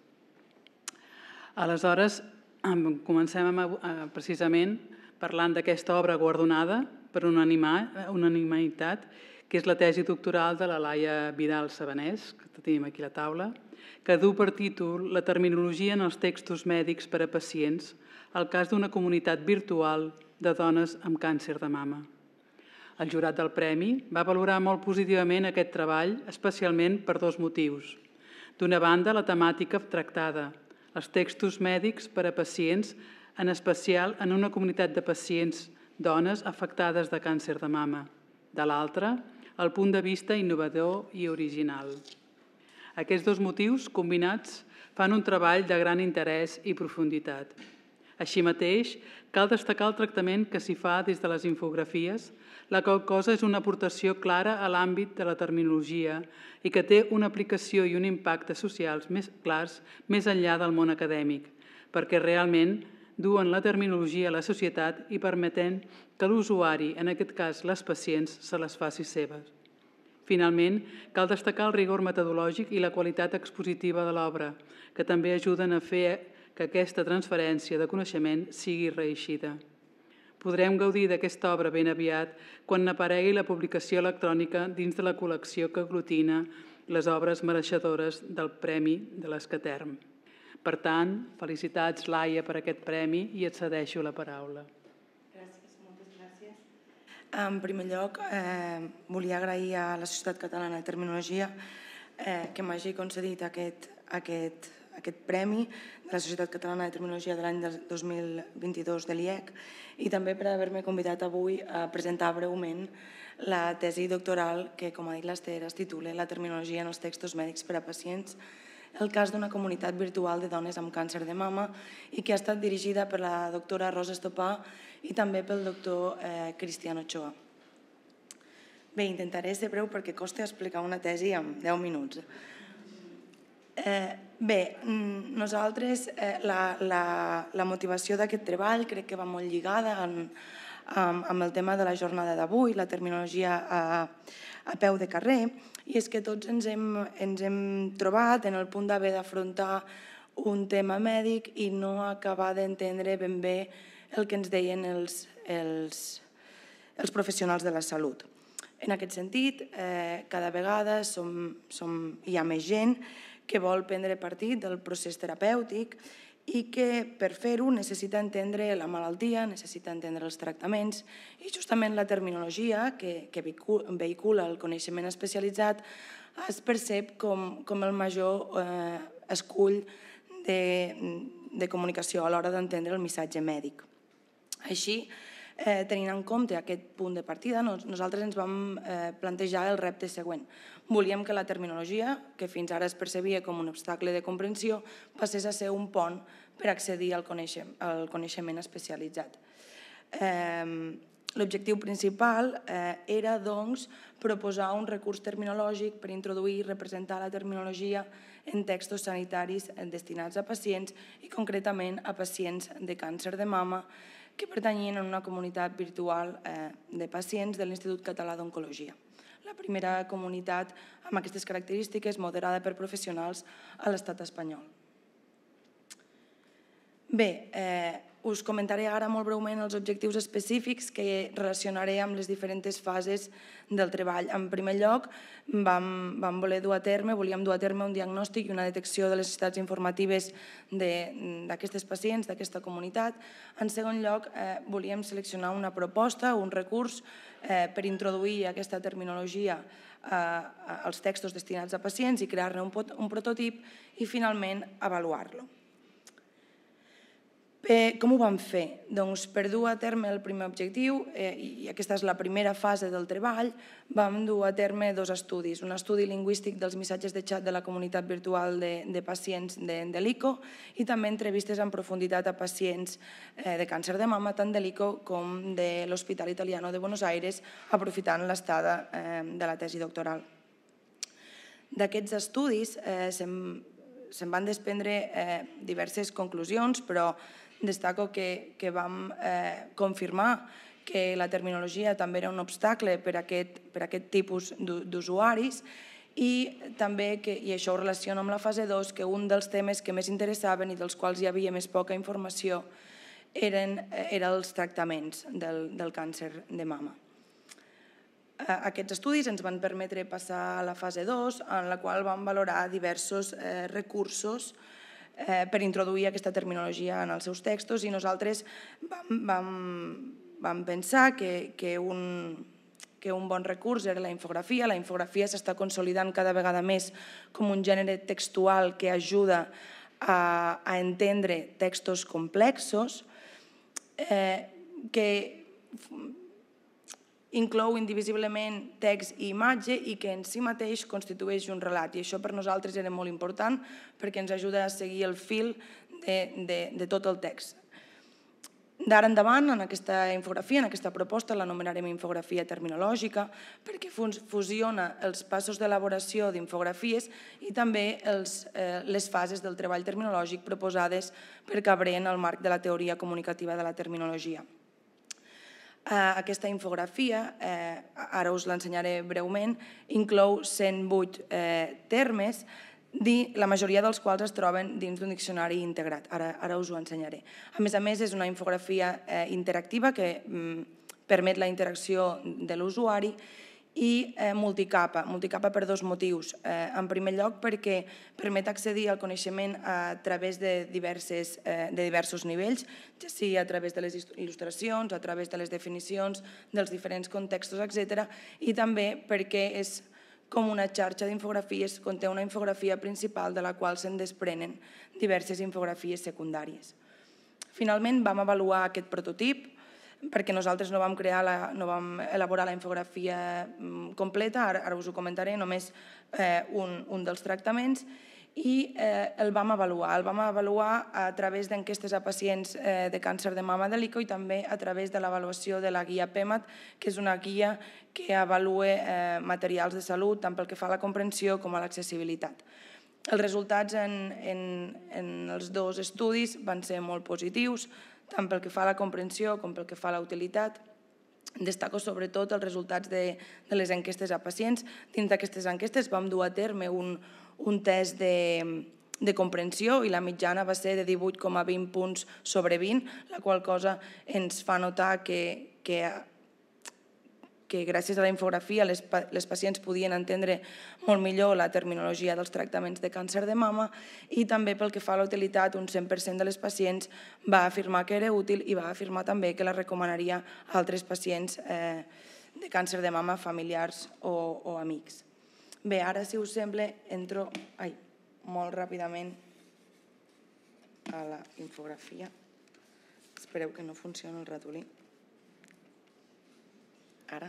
Aleshores, comencem precisament parlant d'aquesta obra guardonada per unanimitat, que és la tesi doctoral de la Laia Vidal-Sabanès, que tenim aquí a la taula, que du per títol La terminologia en els textos mèdics per a pacients, el cas d'una comunitat virtual de dones amb càncer de mama. El jurat del premi va valorar molt positivament aquest treball, especialment per dos motius. D'una banda, la temàtica tractada, els textos mèdics per a pacients, en especial en una comunitat de pacients dones afectades de càncer de mama. De l'altra, el punt de vista innovador i original. Aquests dos motius, combinats, fan un treball de gran interès i profunditat. Així mateix, cal destacar el tractament que s'hi fa des de les infografies, la qual cosa és una aportació clara a l'àmbit de la terminologia i que té una aplicació i un impacte socials més clars més enllà del món acadèmic, perquè realment duen la terminologia a la societat i permeten que l'usuari, en aquest cas les pacients, se les faci seves. Finalment, cal destacar el rigor metodològic i la qualitat expositiva de l'obra, que també ajuden a fer que aquesta transferència de coneixement sigui reeixida. Podrem gaudir d'aquesta obra ben aviat quan n'aparegui la publicació electrònica dins de la col·lecció que aglutina les obres mereixedores del Premi de l'SCATERM. Per tant, felicitats, Laia, per aquest premi i et cedeixo la paraula. Gràcies, moltes gràcies. En primer lloc, volia agrair a la Societat Catalana de Terminologia que m'hagi concedit aquest premi de la Societat Catalana de Terminologia de l'any 2022 de l'IEC i també per haver-me convidat avui a presentar breument la tesi doctoral que, com ha dit l'Ester, es titula La terminologia en els textos mèdics per a pacients, el cas d'una comunitat virtual de dones amb càncer de mama i que ha estat dirigida per la doctora Rosa Estopà i també pel doctor Cristian Ochoa. Bé, intentaré ser breu perquè costa explicar una tesi en 10 minuts. Bé, nosaltres la motivació d'aquest treball crec que va molt lligada amb el tema de la jornada d'avui, la terminologia a peu de carrer, i és que tots ens hem trobat en el punt d'haver d'afrontar un tema mèdic i no acabar d'entendre ben bé el que ens deien els professionals de la salut. En aquest sentit, cada vegada hi ha més gent que vol prendre partit del procés terapèutic i que per fer-ho necessita entendre la malaltia, necessita entendre els tractaments i justament la terminologia que vehicula el coneixement especialitzat es percep com el major escull de comunicació a l'hora d'entendre el missatge mèdic. Així, tenint en compte aquest punt de partida, nosaltres ens vam plantejar el repte següent. Volíem que la terminologia, que fins ara es percebia com un obstacle de comprensió, passés a ser un pont per accedir al coneixement especialitzat. L'objectiu principal era, doncs, proposar un recurs terminològic per introduir i representar la terminologia en textos sanitaris destinats a pacients i concretament a pacients de càncer de mama que pertanyien a una comunitat virtual de pacients de l'Institut Català d'Oncologia. La primera comunitat amb aquestes característiques moderada per professionals a l'estat espanyol. Bé, Us comentaré ara molt breument els objectius específics que relacionaré amb les diferents fases del treball. En primer lloc, volíem dur a terme un diagnòstic i una detecció de les necessitats informatives d'aquestes pacients, d'aquesta comunitat. En segon lloc, volíem seleccionar una proposta, un recurs per introduir aquesta terminologia als textos destinats a pacients i crear-ne un prototip i, finalment, avaluar-lo. Com ho vam fer? Doncs per dur a terme el primer objectiu, i aquesta és la primera fase del treball, vam dur a terme dos estudis. Un estudi lingüístic dels missatges de xat de la comunitat virtual de pacients de l'ICO i també entrevistes en profunditat a pacients de càncer de mama, tant de l'ICO com de l'Hospital Italiano de Buenos Aires, aprofitant l'estada de la tesi doctoral. D'aquests estudis se'n van desprendre diverses conclusions, però destaco que vam confirmar que la terminologia també era un obstacle per a aquest tipus d'usuaris i també, i això ho relaciono amb la fase 2, que un dels temes que més interessaven i dels quals hi havia més poca informació eren els tractaments del càncer de mama. Aquests estudis ens van permetre passar a la fase 2, en la qual vam valorar diversos recursos per introduir aquesta terminologia en els seus textos i nosaltres vam pensar que un bon recurs era la infografia. La infografia s'està consolidant cada vegada més com un gènere textual que ajuda a entendre textos complexos, que inclou indivisiblement text i imatge i que en si mateix constitueix un relat. I això per nosaltres era molt important perquè ens ajuda a seguir el fil de tot el text. D'ara endavant, en aquesta infografia, en aquesta proposta, l'anomenarem infografia terminològica perquè fusiona els passos d'elaboració d'infografies i també les fases del treball terminològic proposades per Cabré en el marc de la teoria comunicativa de la terminologia. Aquesta infografia, ara us l'ensenyaré breument, inclou 108 termes, la majoria dels quals es troben dins d'un diccionari integrat. Ara us ho ensenyaré. A més, és una infografia interactiva que permet la interacció de l'usuari i multicapa per dos motius. En primer lloc, perquè permet accedir al coneixement a través de diversos nivells, ja sigui a través de les il·lustracions, a través de les definicions, dels diferents contextos, etc. I també perquè és com una xarxa d'infografies, conté una infografia principal de la qual se'n desprenen diverses infografies secundàries. Finalment, vam avaluar aquest prototip, perquè nosaltres no vam elaborar la infografia completa, ara us ho comentaré, només un dels tractaments, i el vam avaluar. El vam avaluar a través d'enquestes a pacients de càncer de mama de l'ICO i també a través de l'avaluació de la guia PEMAT, que és una guia que avalua materials de salut, tant pel que fa a la comprensió com a l'accessibilitat. Els resultats en els dos estudis van ser molt positius, tant pel que fa a la comprensió com pel que fa a la utilitat. Destaco sobretot els resultats de les enquestes a pacients. Dins d'aquestes enquestes vam dur a terme un test de comprensió i la mitjana va ser de 18,20 punts sobre 20, la qual cosa ens fa notar que gràcies a la infografia les pacients podien entendre molt millor la terminologia dels tractaments de càncer de mama i també pel que fa a la utilitat, un 100% de les pacients va afirmar que era útil i va afirmar també que la recomanaria a altres pacients de càncer de mama, familiars o amics. Bé, ara, si us sembla, entro molt ràpidament a la infografia. Espereu que no funcioni el ratolí. Ara.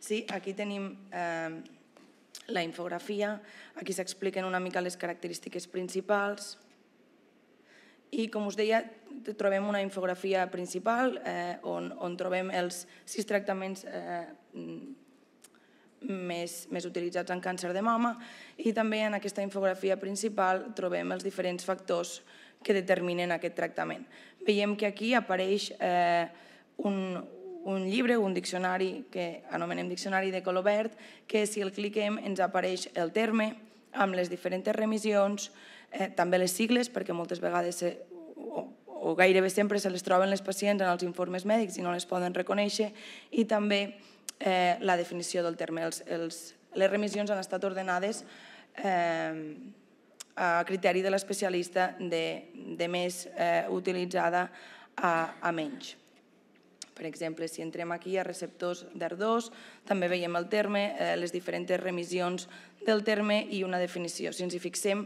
Sí, aquí tenim la infografia, aquí s'expliquen una mica les característiques principals i, com us deia, trobem una infografia principal on trobem els 6 tractaments més utilitzats en càncer de mama i també en aquesta infografia principal trobem els diferents factors que determinen aquest tractament. Veiem que aquí apareix un llibre, un diccionari que anomenem diccionari de color verd, que si el cliquem ens apareix el terme amb les diferents remissions, també les sigles, perquè moltes vegades o gairebé sempre se les troben les pacients en els informes mèdics i no les poden reconèixer, i també la definició del terme. Les remissions han estat ordenades a criteri de l'especialista de més utilitzada a menys. Per exemple, si entrem aquí a receptors d'ardós, també veiem el terme, les diferents remissions del terme i una definició. Si ens hi fixem,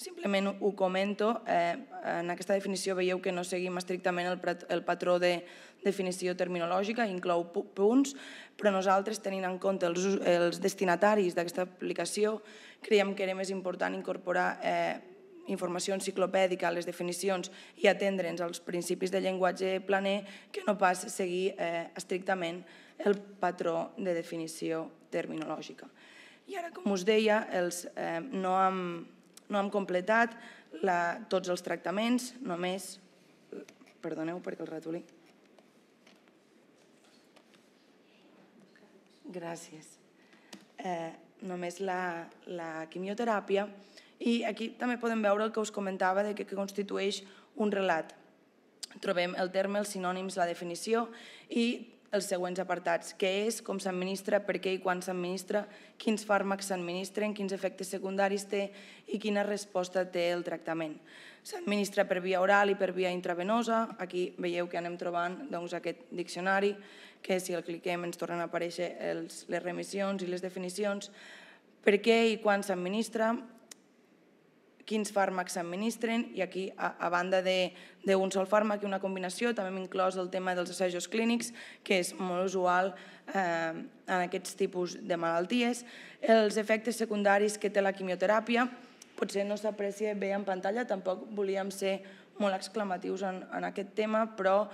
simplement ho comento, en aquesta definició veieu que no seguim estrictament el patró de definició terminològica, inclou punts, però nosaltres, tenint en compte els destinataris d'aquesta aplicació, creiem que era més important incorporar informació enciclopèdica a les definicions i atendre'ns als principis de llenguatge planer que no pas seguir estrictament el patró de definició terminològica. I ara, com us deia, no hem completat tots els tractaments, només... Perdoneu perquè el ratolí. Gràcies. Només la quimioteràpia. I aquí també podem veure el que us comentava de què constitueix un relat. Trobem el terme, els sinònims, la definició i els següents apartats. Què és, com s'administra, per què i quan s'administra, quins fàrmacs s'administren, quins efectes secundaris té i quina resposta té el tractament. S'administra per via oral i per via intravenosa. Aquí veieu que anem trobant aquest diccionari, que si el cliquem ens tornen a aparèixer les remissions i les definicions. Per què i quan s'administra, quins fàrmacs s'administren, i aquí, a banda d'un sol fàrmac i una combinació, també hem inclòs el tema dels assajos clínics, que és molt usual en aquests tipus de malalties. Els efectes secundaris que té la quimioteràpia, potser no s'aprecia bé en pantalla, tampoc volíem ser molt exclamatius en aquest tema, però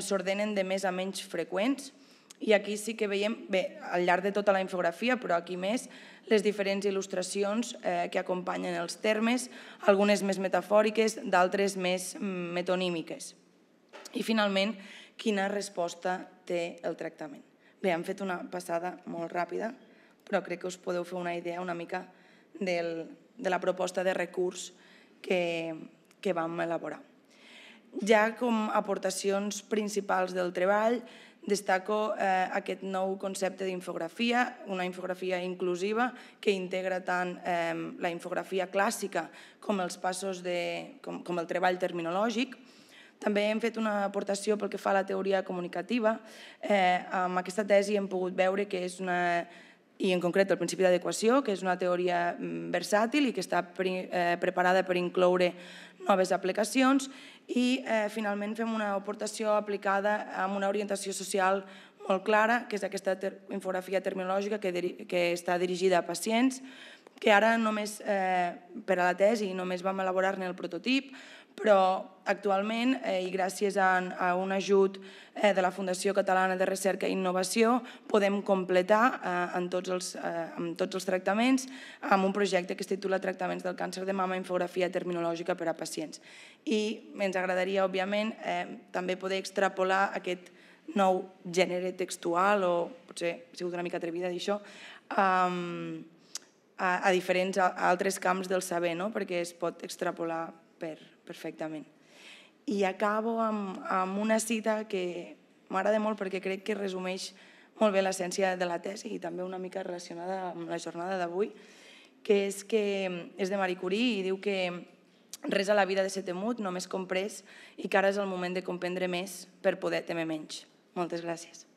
s'ordenen de més a menys freqüents. I aquí sí que veiem, bé, al llarg de tota la infografia, però aquí més, les diferents il·lustracions que acompanyen els termes, algunes més metafòriques, d'altres més metonímiques. I finalment, quina resposta té el tractament. Bé, hem fet una passada molt ràpida, però crec que us podeu fer una idea una mica de la proposta de recurs que vam elaborar. Ja com a aportacions principals del treball, destaco aquest nou concepte d'infografia, una infografia inclusiva que integra tant la infografia clàssica com el treball terminològic. També hem fet una aportació pel que fa a la teoria comunicativa. Amb aquesta tesi hem pogut veure que és una, i en concret el principi d'adequació, que és una teoria versàtil i que està preparada per incloure noves aplicacions, i finalment fem una aportació aplicada amb una orientació social molt clara, que és aquesta infografia terminològica que està dirigida a pacients, que ara només per a la tesi només vam elaborar-ne el prototip, però actualment, i gràcies a un ajut de la Fundació Catalana de Recerca i Innovació, podem completar en tots els tractaments amb un projecte que es titula Tractaments del càncer de mama, infografia terminològica per a pacients. I ens agradaria, òbviament, també poder extrapolar aquest nou gènere textual, o potser he sigut una mica atrevida a dir això, a diferents altres camps del saber, perquè es pot extrapolar perfectament. I acabo amb una cita que m'agrada molt perquè crec que resumeix molt bé l'essència de la tesi i també una mica relacionada amb la jornada d'avui, que és de Marie Curie i diu que res a la vida ha de ser temut, només comprès, i que ara és el moment de comprendre més per poder temer menys. Moltes gràcies.